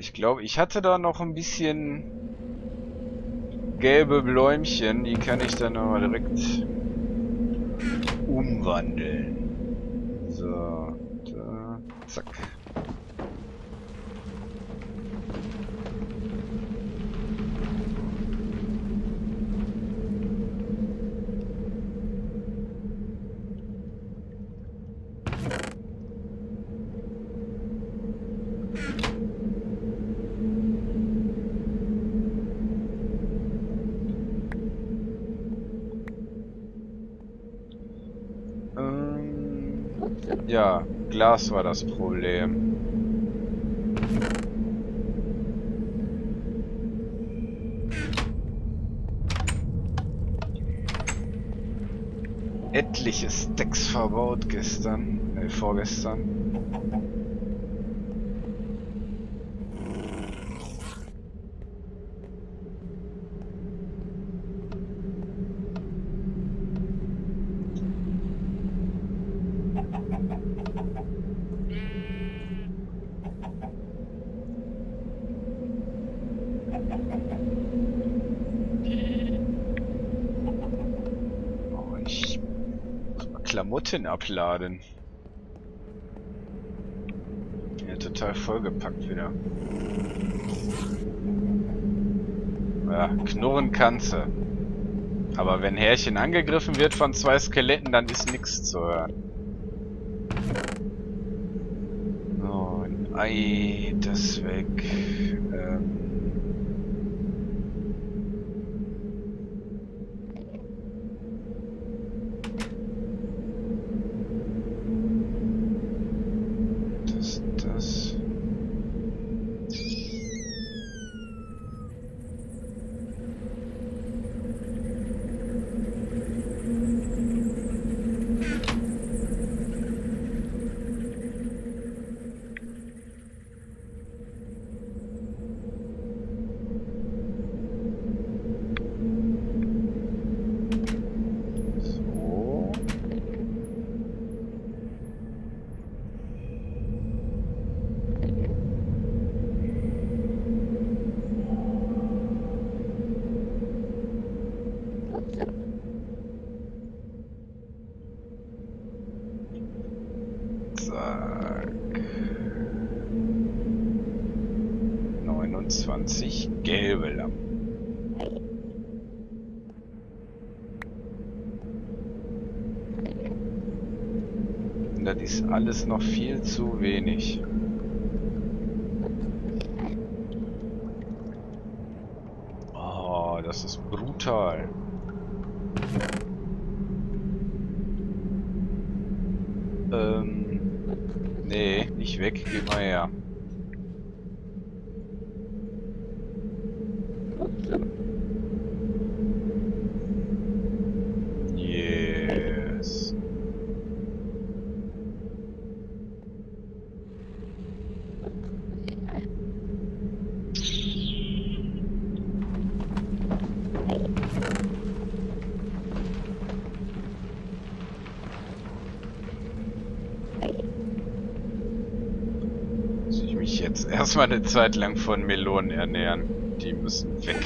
Ich glaube, ich hatte da noch ein bisschen gelbe Bläumchen, die kann ich dann aber direkt umwandeln. So, da, zack. Ja, Glas war das Problem. Etliche Stacks verbaut gestern, äh, vorgestern. Klamotten abladen. Ja, total vollgepackt wieder. Ja, knurren kannst du. Aber wenn Herrchen angegriffen wird von zwei Skeletten, dann ist nichts zu hören. So, ein Ei, das weg. Ähm. Das, das. zwanzig gelbe Lampen. Und das ist alles noch viel zu wenig. Oh, das ist brutal. Ähm, nee, nicht weg, geh mal her. Erstmal eine Zeit lang von Melonen ernähren. Die müssen weg.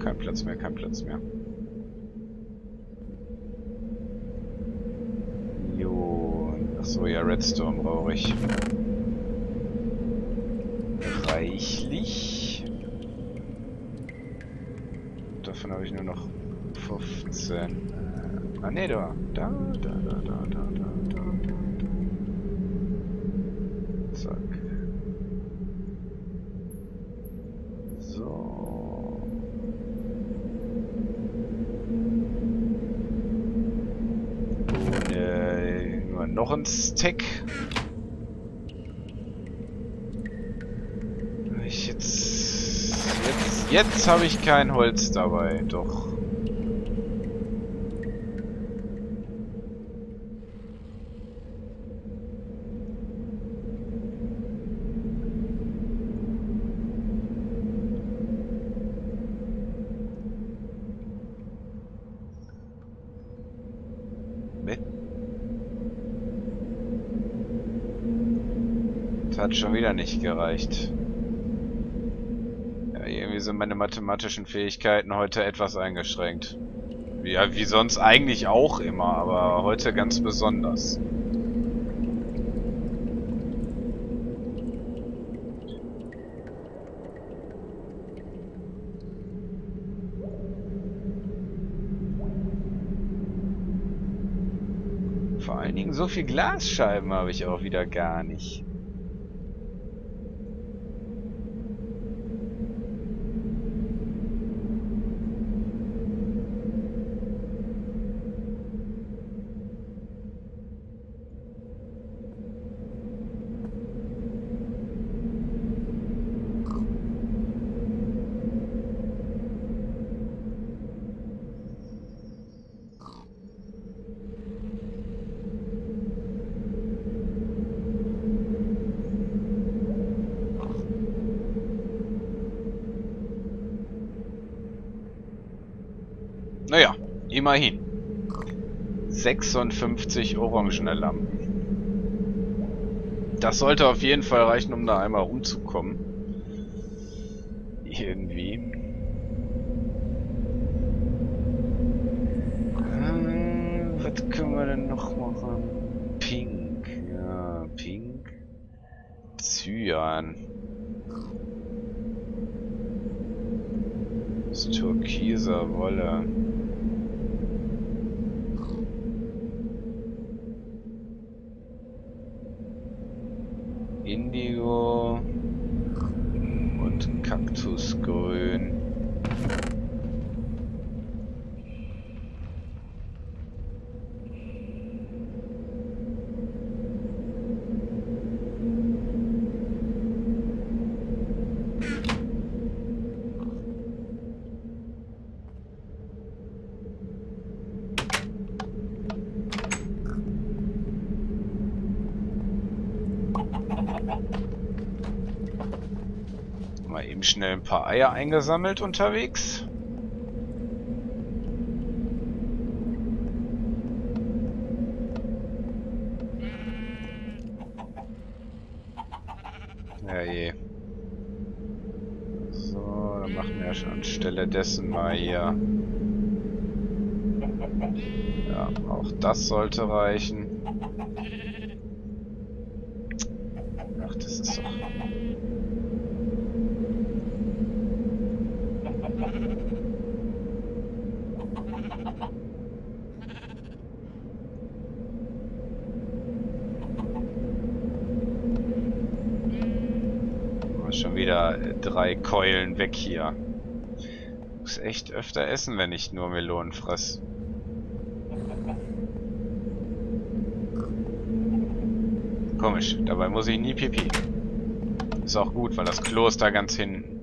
Kein Platz mehr, kein Platz mehr. Jo. Achso, ja, Redstone brauche ich. Reichlich. Davon habe ich nur noch fünfzehn. Äh, ah ne, da. Da, da, da, da, da, da, da. Zack. So. Und äh, nur noch ein Stack. Ich jetzt... Jetzt habe ich kein Holz dabei, doch. Das hat schon wieder nicht gereicht. Sind meine mathematischen Fähigkeiten heute etwas eingeschränkt. Ja, wie sonst eigentlich auch immer, aber heute ganz besonders. Vor allen Dingen so viel Glasscheiben habe ich auch wieder gar nicht. Naja, immerhin. sechsundfünfzig orangene Lampen. Das sollte auf jeden Fall reichen, um da einmal rumzukommen. Irgendwie. wir denn noch machen? Pink. Ja, Pink. Cyan. Das ist türkiser Wolle. Indigo und Kaktusgrün. Schnell ein paar Eier eingesammelt unterwegs. Ja je. So, dann machen wir schon anstelle dessen mal hier. Ja, auch das sollte reichen. Ach, das ist doch. Drei Keulen weg hier. Ich muss echt öfter essen, wenn ich nur Melonen fress. Komisch, dabei muss ich nie pipi. Ist auch gut, weil das Klo ist da ganz hinten.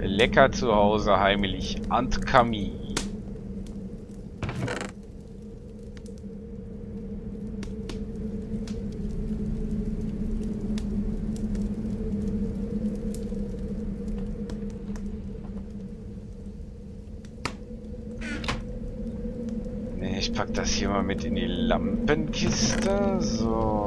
Lecker zu Hause, heimlich, Antkamin. Ne, ich pack das hier mal mit in die Lampenkiste. So.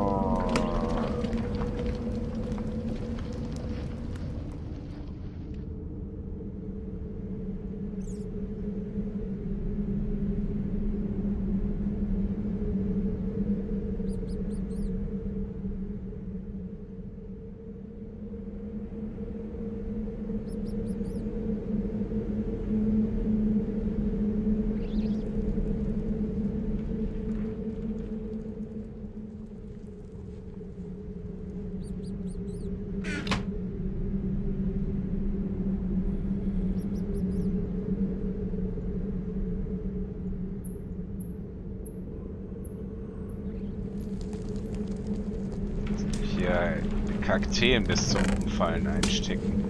Kakteen bis zum Umfallen einstecken.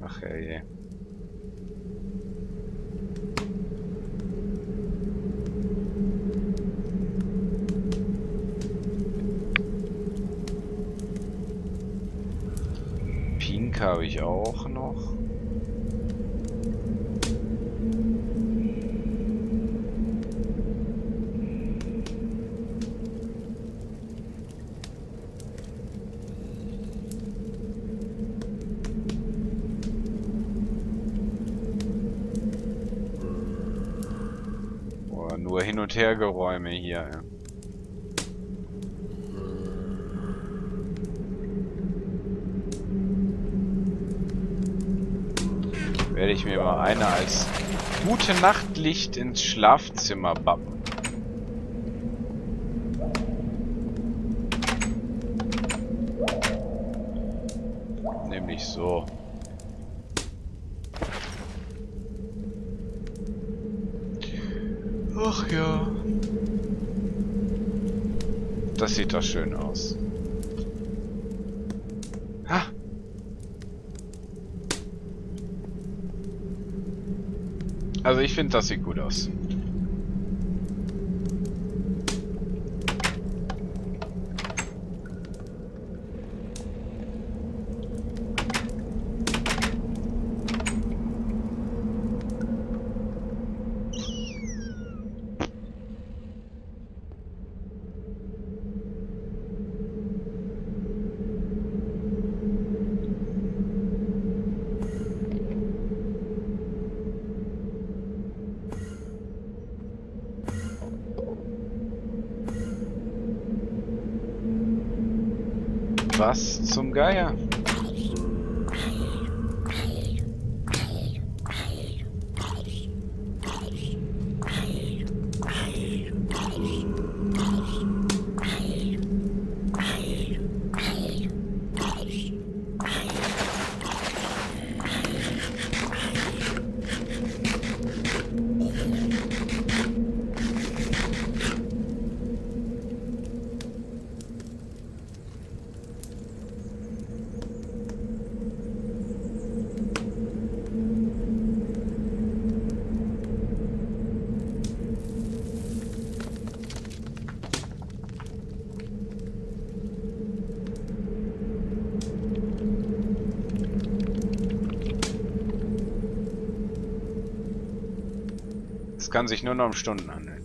Ach herrje. Pink habe ich auch noch. Hergeräume hier. Ja. Werde ich mir mal eine als gute Nachtlicht ins Schlafzimmer bappen. Nämlich so. Ach ja. Das sieht doch schön aus. Ha! Also ich finde, das sieht gut aus. Was zum Geier? Kann sich nur noch um Stunden handeln.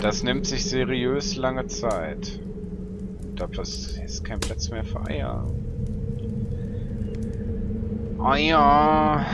Das nimmt sich seriös lange Zeit. Da ist kein Platz mehr für Eier. Eier!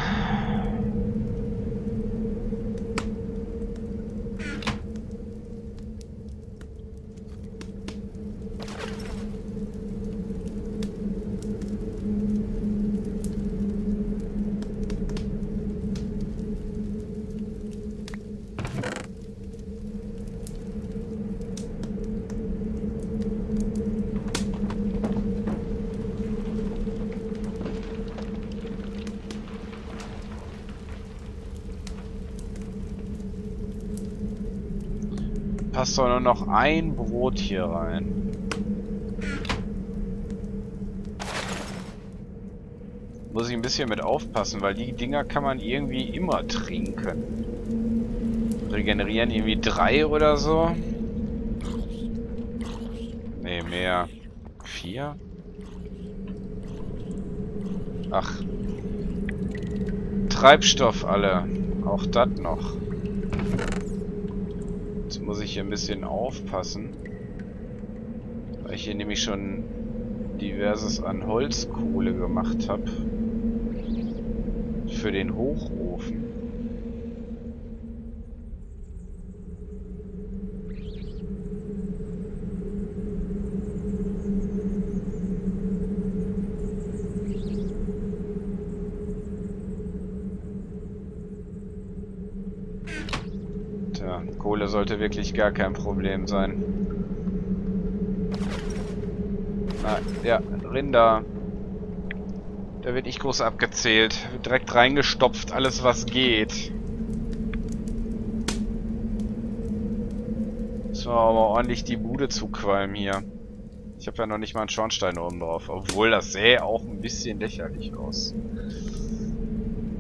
Passt doch nur noch ein Brot hier rein. Muss ich ein bisschen mit aufpassen, weil die Dinger kann man irgendwie immer trinken. Regenerieren irgendwie drei oder so. Ne, mehr. Vier? Ach. Treibstoff alle. Auch das noch. Muss ich hier ein bisschen aufpassen, weil ich hier nämlich schon diverses an Holzkohle gemacht habe für den Hochofen. Sollte wirklich gar kein Problem sein. Ah, ja, Rinder. Da wird nicht groß abgezählt. Wird direkt reingestopft, alles was geht. Müssen wir aber ordentlich die Bude zuqualmen hier. Ich habe ja noch nicht mal einen Schornstein oben drauf. Obwohl, das sähe auch ein bisschen lächerlich aus.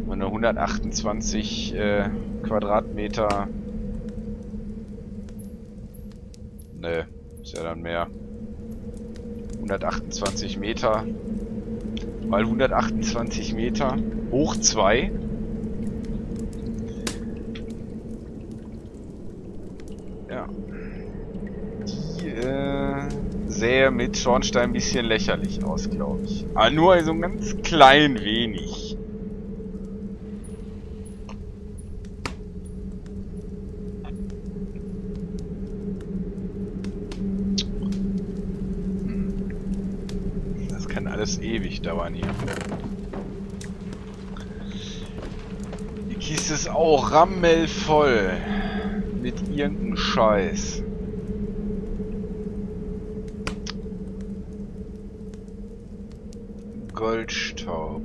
Und eine hundertachtundzwanzig äh, Quadratmeter... Nö, ist ja dann mehr. hundertachtundzwanzig Meter. Mal hundertachtundzwanzig Meter. Hoch zwei. Ja. Die äh, sähe mit Schornstein ein bisschen lächerlich aus, glaube ich. Aber nur so ein ganz klein wenig. Ewig dauern hier. Die Kiste ist auch rammelvoll mit irgendeinem Scheiß. Goldstaub.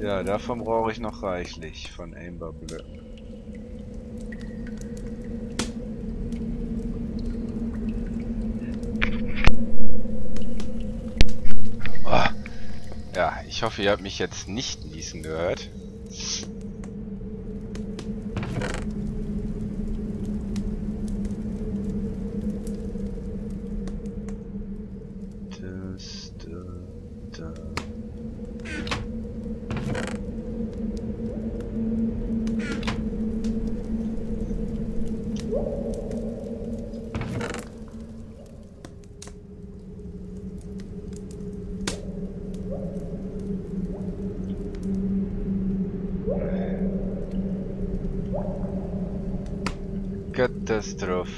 Ja, davon brauche ich noch reichlich von Amberblöcken. Oh. Ja, ich hoffe, ihr habt mich jetzt nicht niesen gehört. Katastrophe.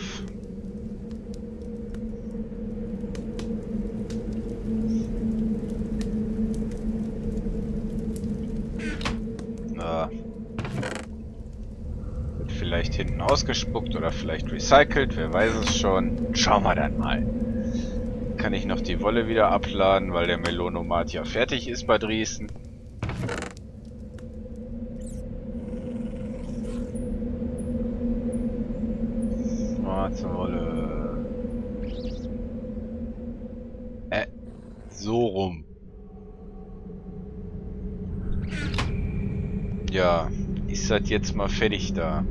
Ah. Wird vielleicht hinten ausgespuckt oder vielleicht recycelt, wer weiß es schon. Schauen wir dann mal. Kann ich noch die Wolle wieder abladen, weil der Melonomat ja fertig ist bei Driesen. Schwarze Wolle. Äh, so rum. Ja, ist das jetzt mal fertig da?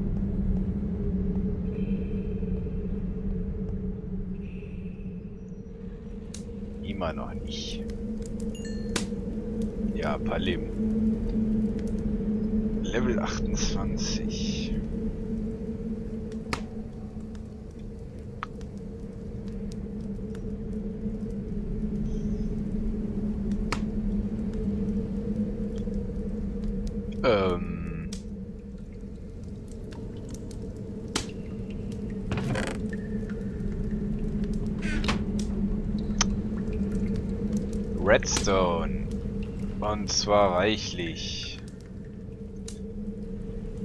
Immer noch nicht. Ja, Palim. Level achtundzwanzig. Ähm. Redstone. Und zwar reichlich.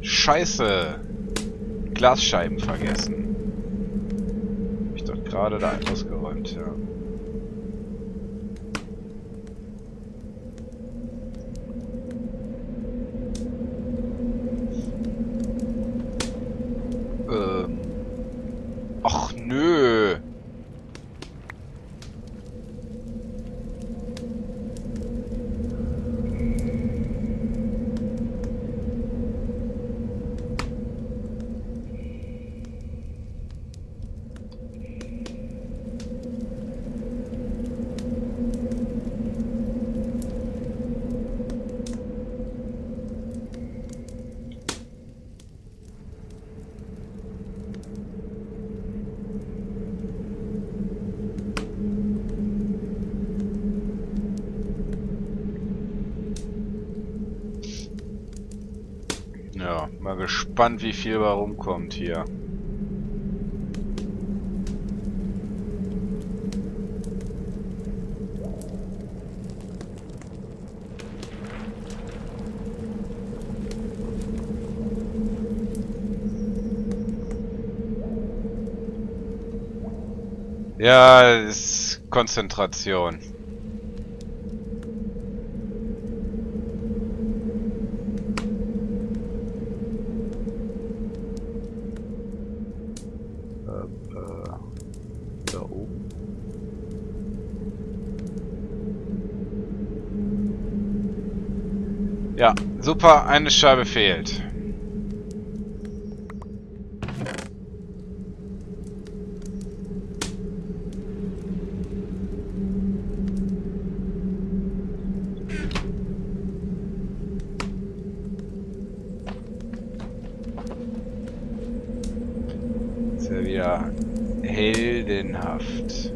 Scheiße. Glasscheiben vergessen. Hab ich doch gerade da ausgeräumt, ja. Ja, mal gespannt, wie viel da rumkommt hier. Ja, das ist Konzentration. Ja, super, eine Scheibe fehlt. Ist ja wieder heldenhaft.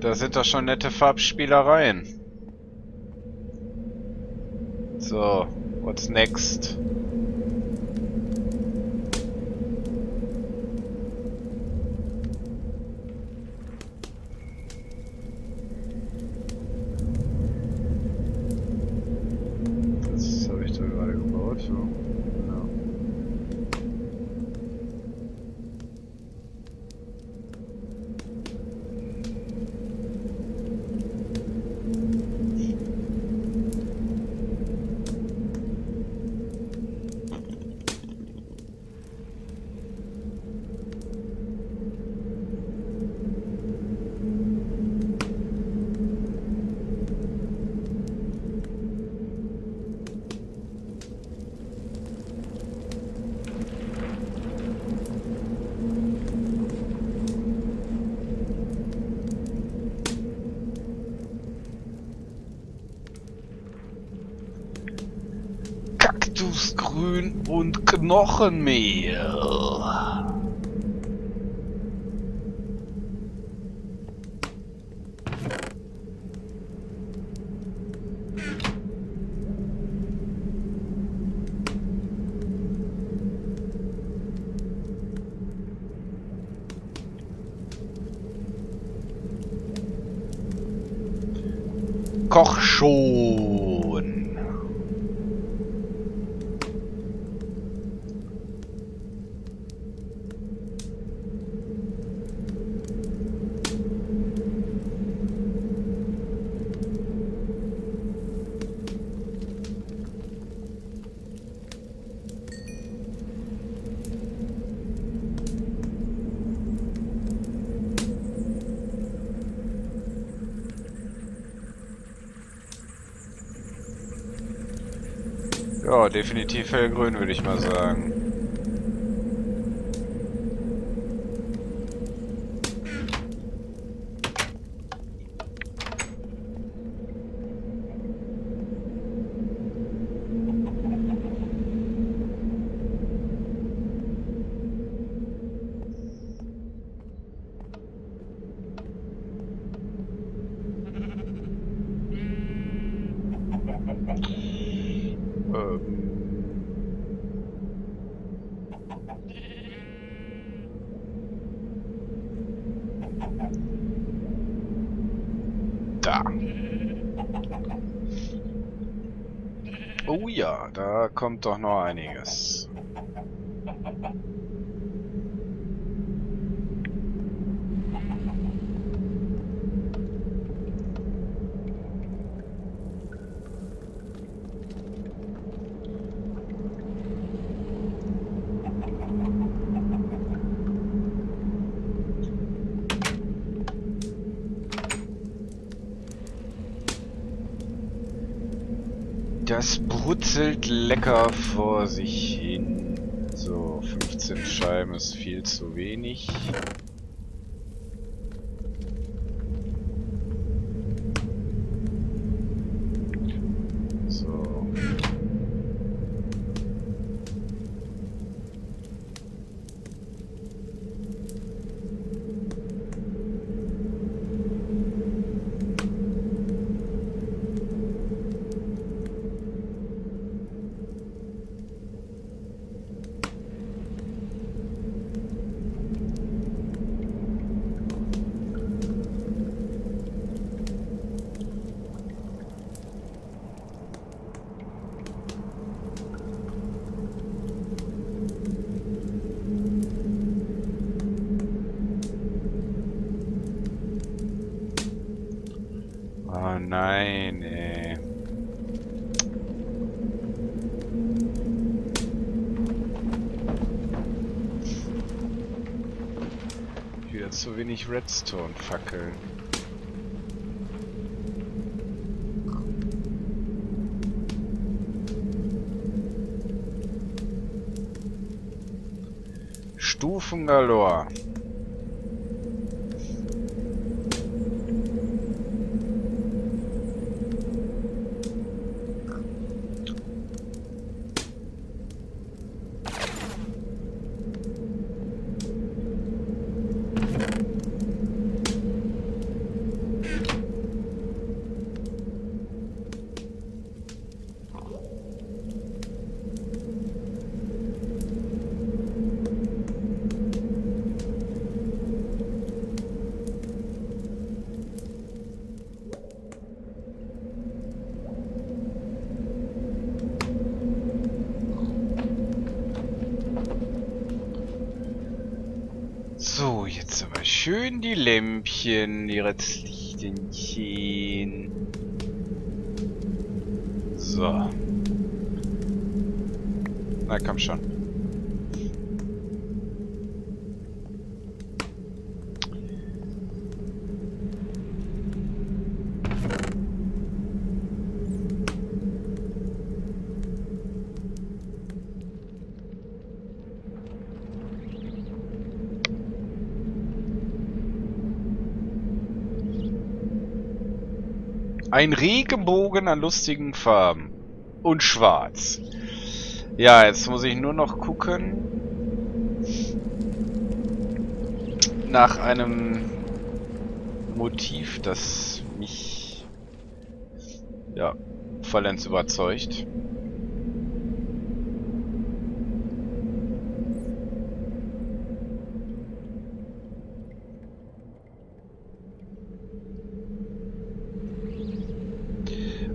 Da sind doch schon nette Farbspielereien. So, what's next? Das habe ich da gerade gebaut, so. Genau. Richtungsgrün und Knochenmehl. Koch schon. Ja, definitiv hellgrün, würde ich mal sagen. Oh ja, da kommt doch noch einiges. Das brutzelt lecker vor sich hin. So, fünfzehn Scheiben ist viel zu wenig. So. Nein, ey. Wieder zu wenig Redstone-Fackeln. Stufen galore. So, jetzt aber schön die Lämpchen, die Retzlichtenchen. So. Na komm schon. Ein Regenbogen an lustigen Farben. Und schwarz. Ja, jetzt muss ich nur noch gucken nach einem Motiv, das mich ja vollends überzeugt.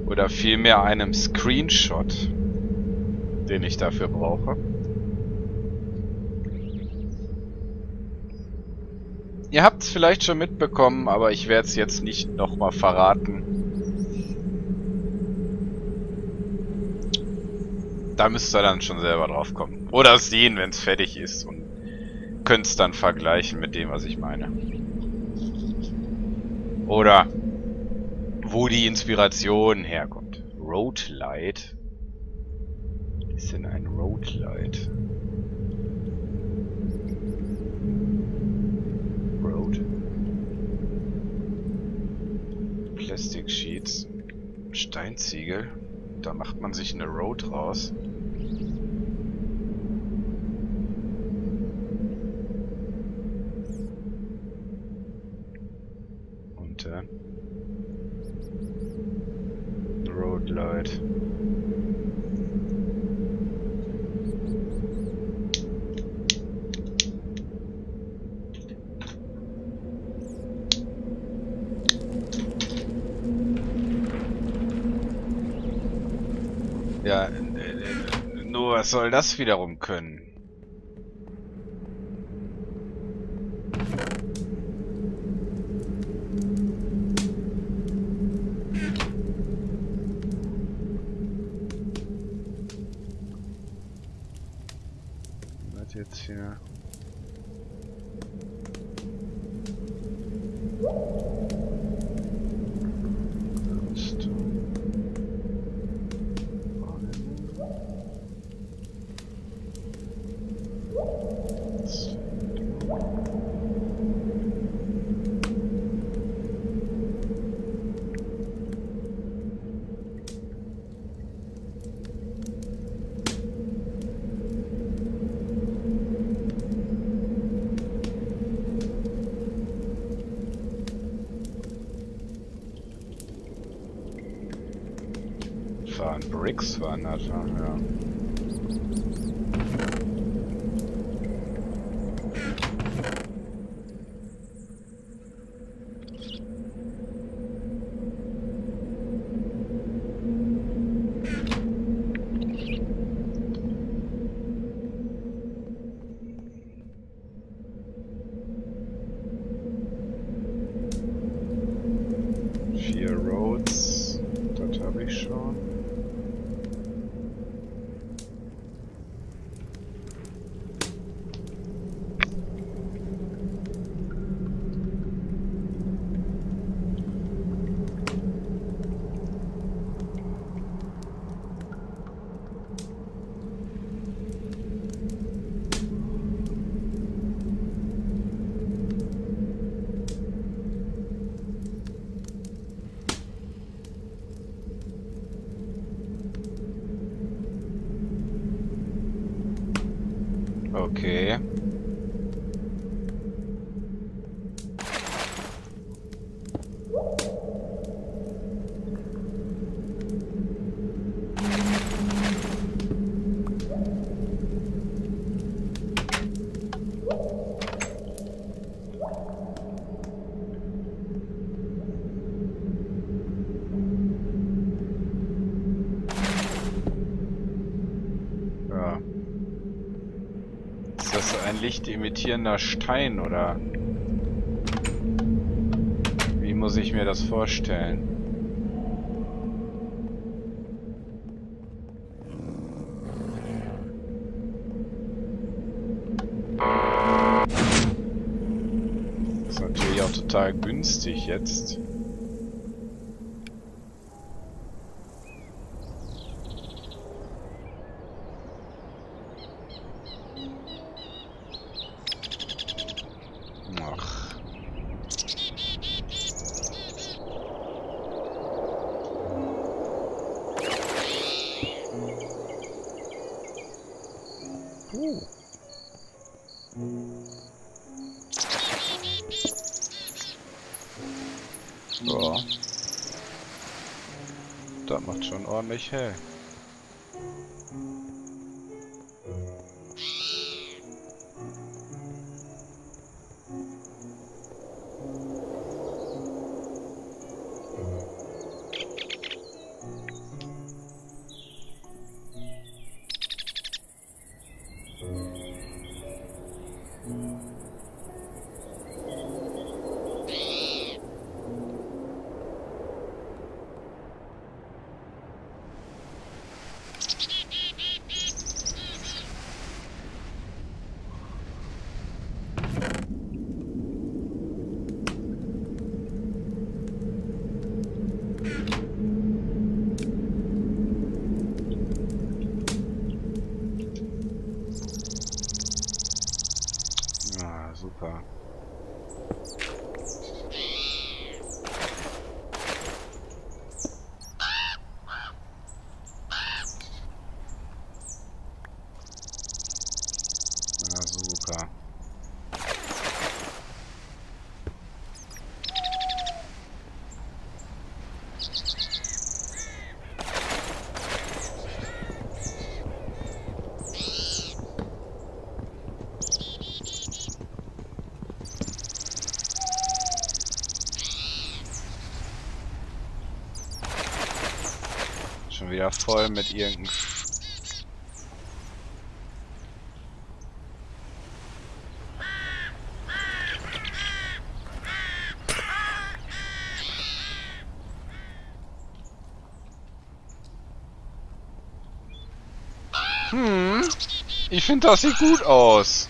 Oder vielmehr einem Screenshot, den ich dafür brauche. Ihr habt es vielleicht schon mitbekommen, aber ich werde es jetzt nicht nochmal verraten. Da müsst ihr dann schon selber drauf kommen. Oder sehen, wenn es fertig ist, und könnt es dann vergleichen mit dem, was ich meine. Oder wo die Inspiration herkommt. Roadlight. Was ist denn ein Roadlight? Road. Plastic Sheets. Steinziegel. Da macht man sich eine Road raus. Und dann. Äh Leute. Ja, nur was soll das wiederum können? Hier. Bricks waren das, ja. Okay. Lichtemittierender Stein, oder wie muss ich mir das vorstellen? Ist natürlich auch total günstig jetzt. Das macht schon ordentlich hell. Wieder voll mit irgendeinem. Hm, ich finde, das sieht gut aus.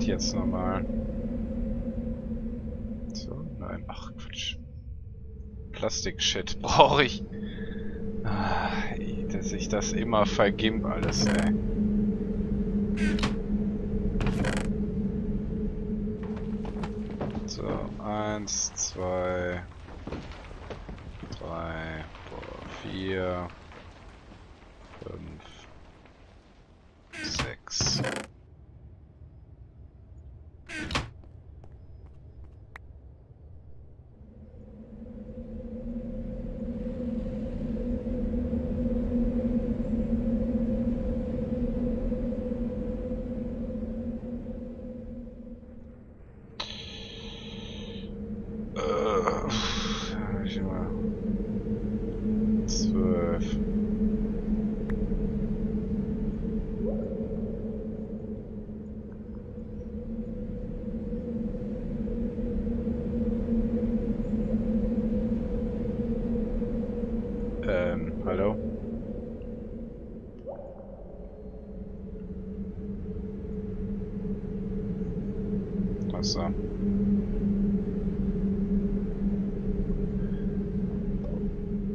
Jetzt nochmal. So, nein. Ach, Quatsch. Plastik-Shit brauche ich. Ah, dass ich das immer vergib alles, ey. So, eins, zwei, drei, vier, vier.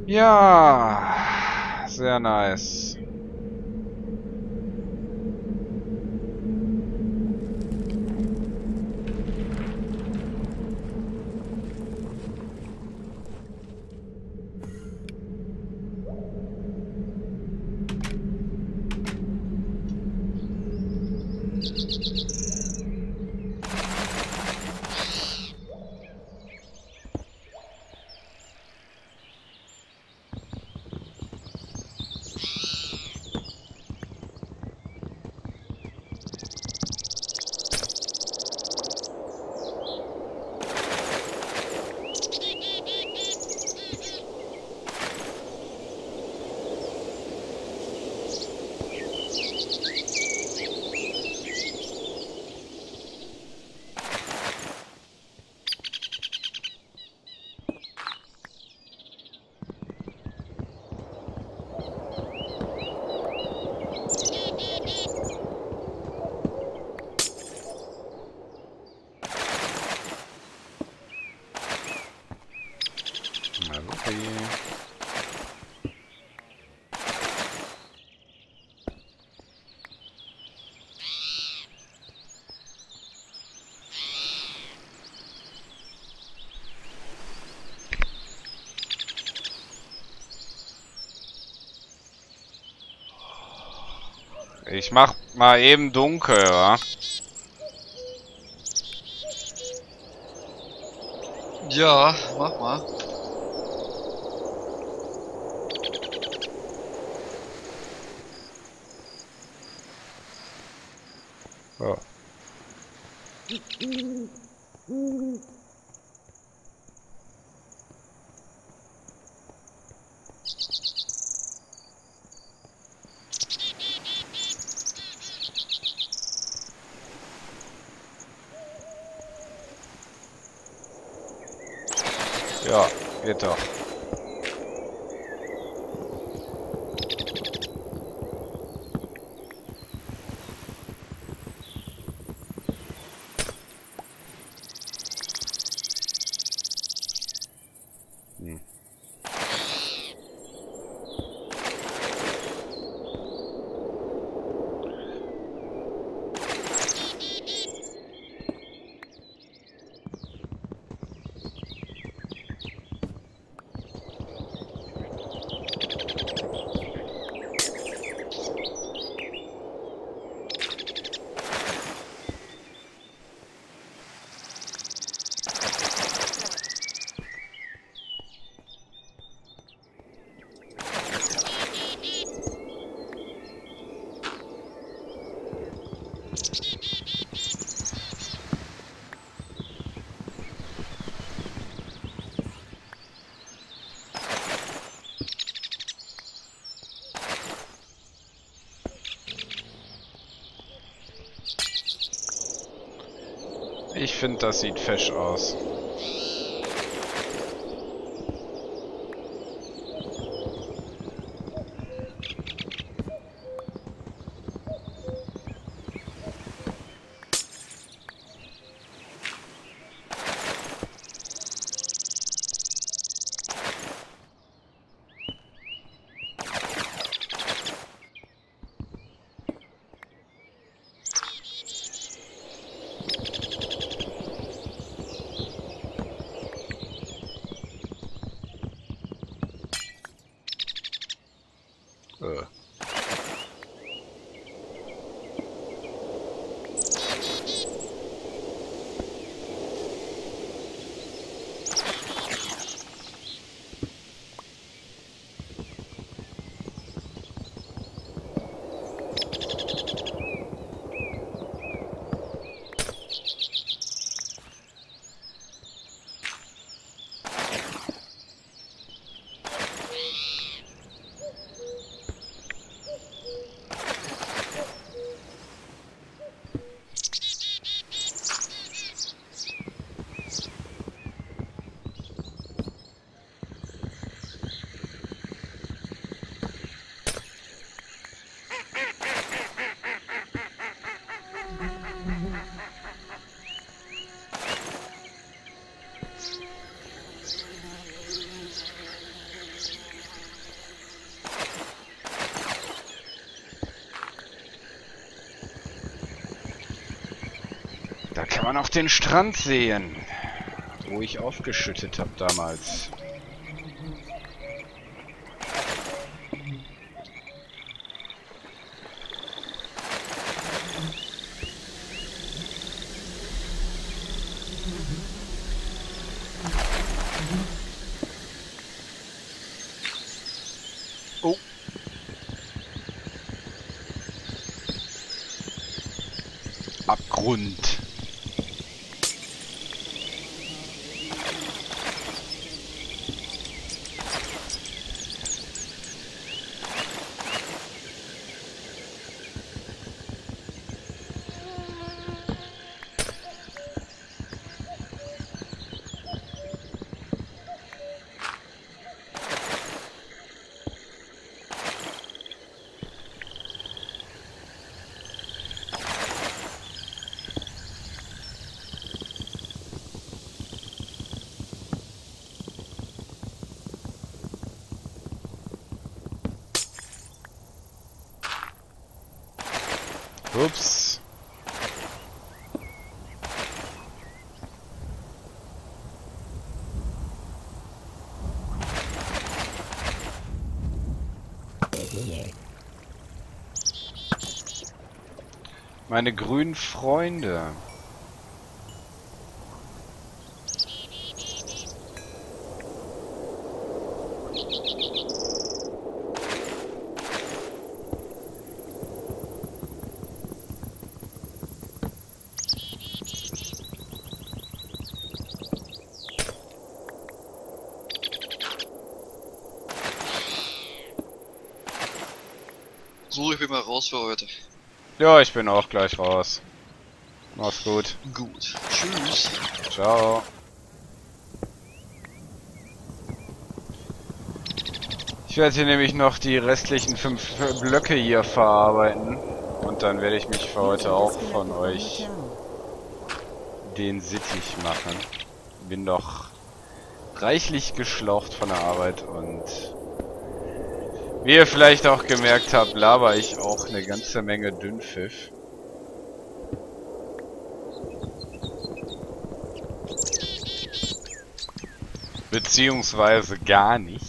Ja, sehr nice. Ich mach mal eben dunkel, wa? Ja, mach mal. Oh. Ja, geht doch. Ich finde, das sieht fesch aus. Da kann man auch den Strand sehen, wo ich aufgeschüttet habe damals. Oh. Abgrund. Ups. Meine grünen Freunde. So, ich bin mal raus für heute. Ja, ich bin auch gleich raus. Mach's gut. Gut. Tschüss. Ciao. Ich werde hier nämlich noch die restlichen fünf Blöcke hier verarbeiten. Und dann werde ich mich für heute auch von euch den sittig machen. Bin doch reichlich geschlaucht von der Arbeit und... Wie ihr vielleicht auch gemerkt habt, laber ich auch eine ganze Menge Dünnpfiff. Beziehungsweise gar nicht.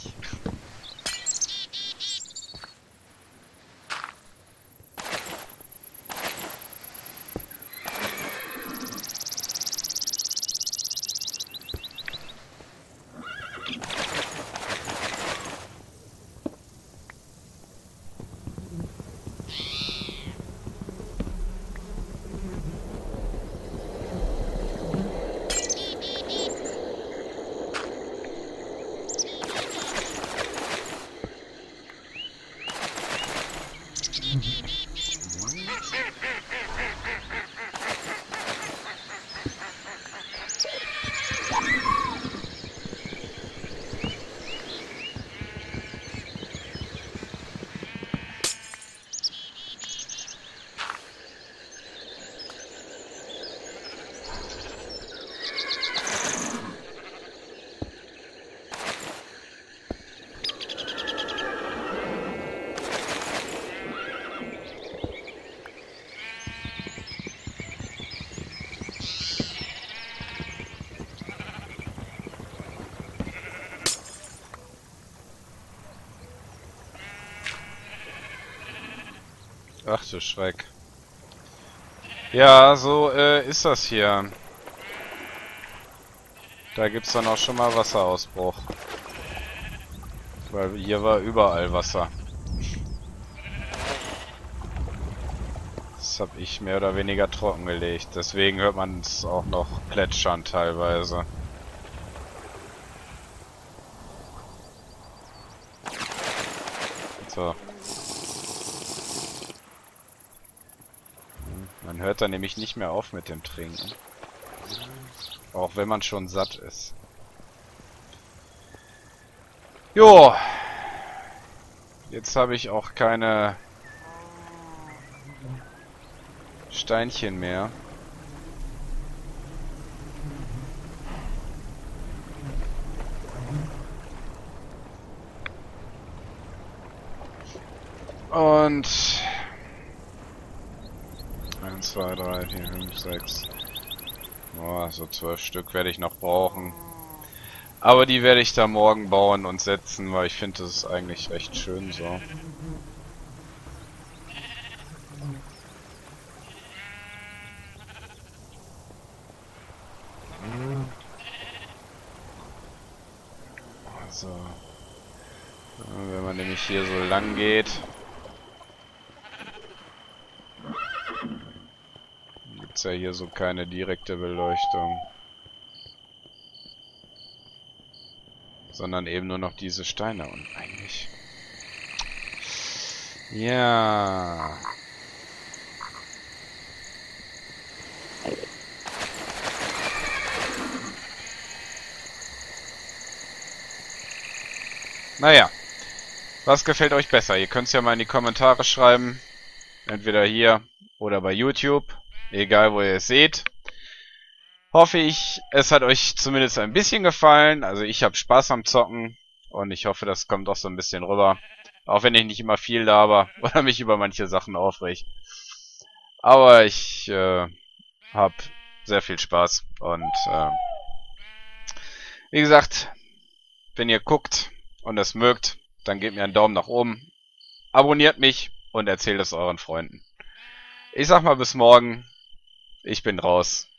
Ach du Schreck. Ja, so äh, ist das hier. Da gibt's dann auch schon mal Wasserausbruch. Weil hier war überall Wasser. Das habe ich mehr oder weniger trocken gelegt. Deswegen hört man es auch noch plätschern teilweise. So. Man hört da nämlich nicht mehr auf mit dem Trinken. Auch wenn man schon satt ist. Jo. Jetzt habe ich auch keine Steinchen mehr. Und... eins, zwei, drei, vier, fünf, sechs. Boah, so zwölf Stück werde ich noch brauchen. Aber die werde ich da morgen bauen und setzen, weil ich finde, das ist eigentlich recht schön so. So. Wenn man nämlich hier so lang geht... Ja, hier so keine direkte Beleuchtung, sondern eben nur noch diese Steine und eigentlich ja naja, was gefällt euch besser? Ihr könnt es ja mal in die Kommentare schreiben, entweder hier oder bei YouTube. Egal, wo ihr es seht. Hoffe ich, es hat euch zumindest ein bisschen gefallen. Also ich habe Spaß am Zocken. Und ich hoffe, das kommt auch so ein bisschen rüber. Auch wenn ich nicht immer viel laber oder mich über manche Sachen aufregt. Aber ich äh, habe sehr viel Spaß. Und äh, wie gesagt, wenn ihr guckt und es mögt, dann gebt mir einen Daumen nach oben. Abonniert mich und erzählt es euren Freunden. Ich sag mal bis morgen. Ich bin raus.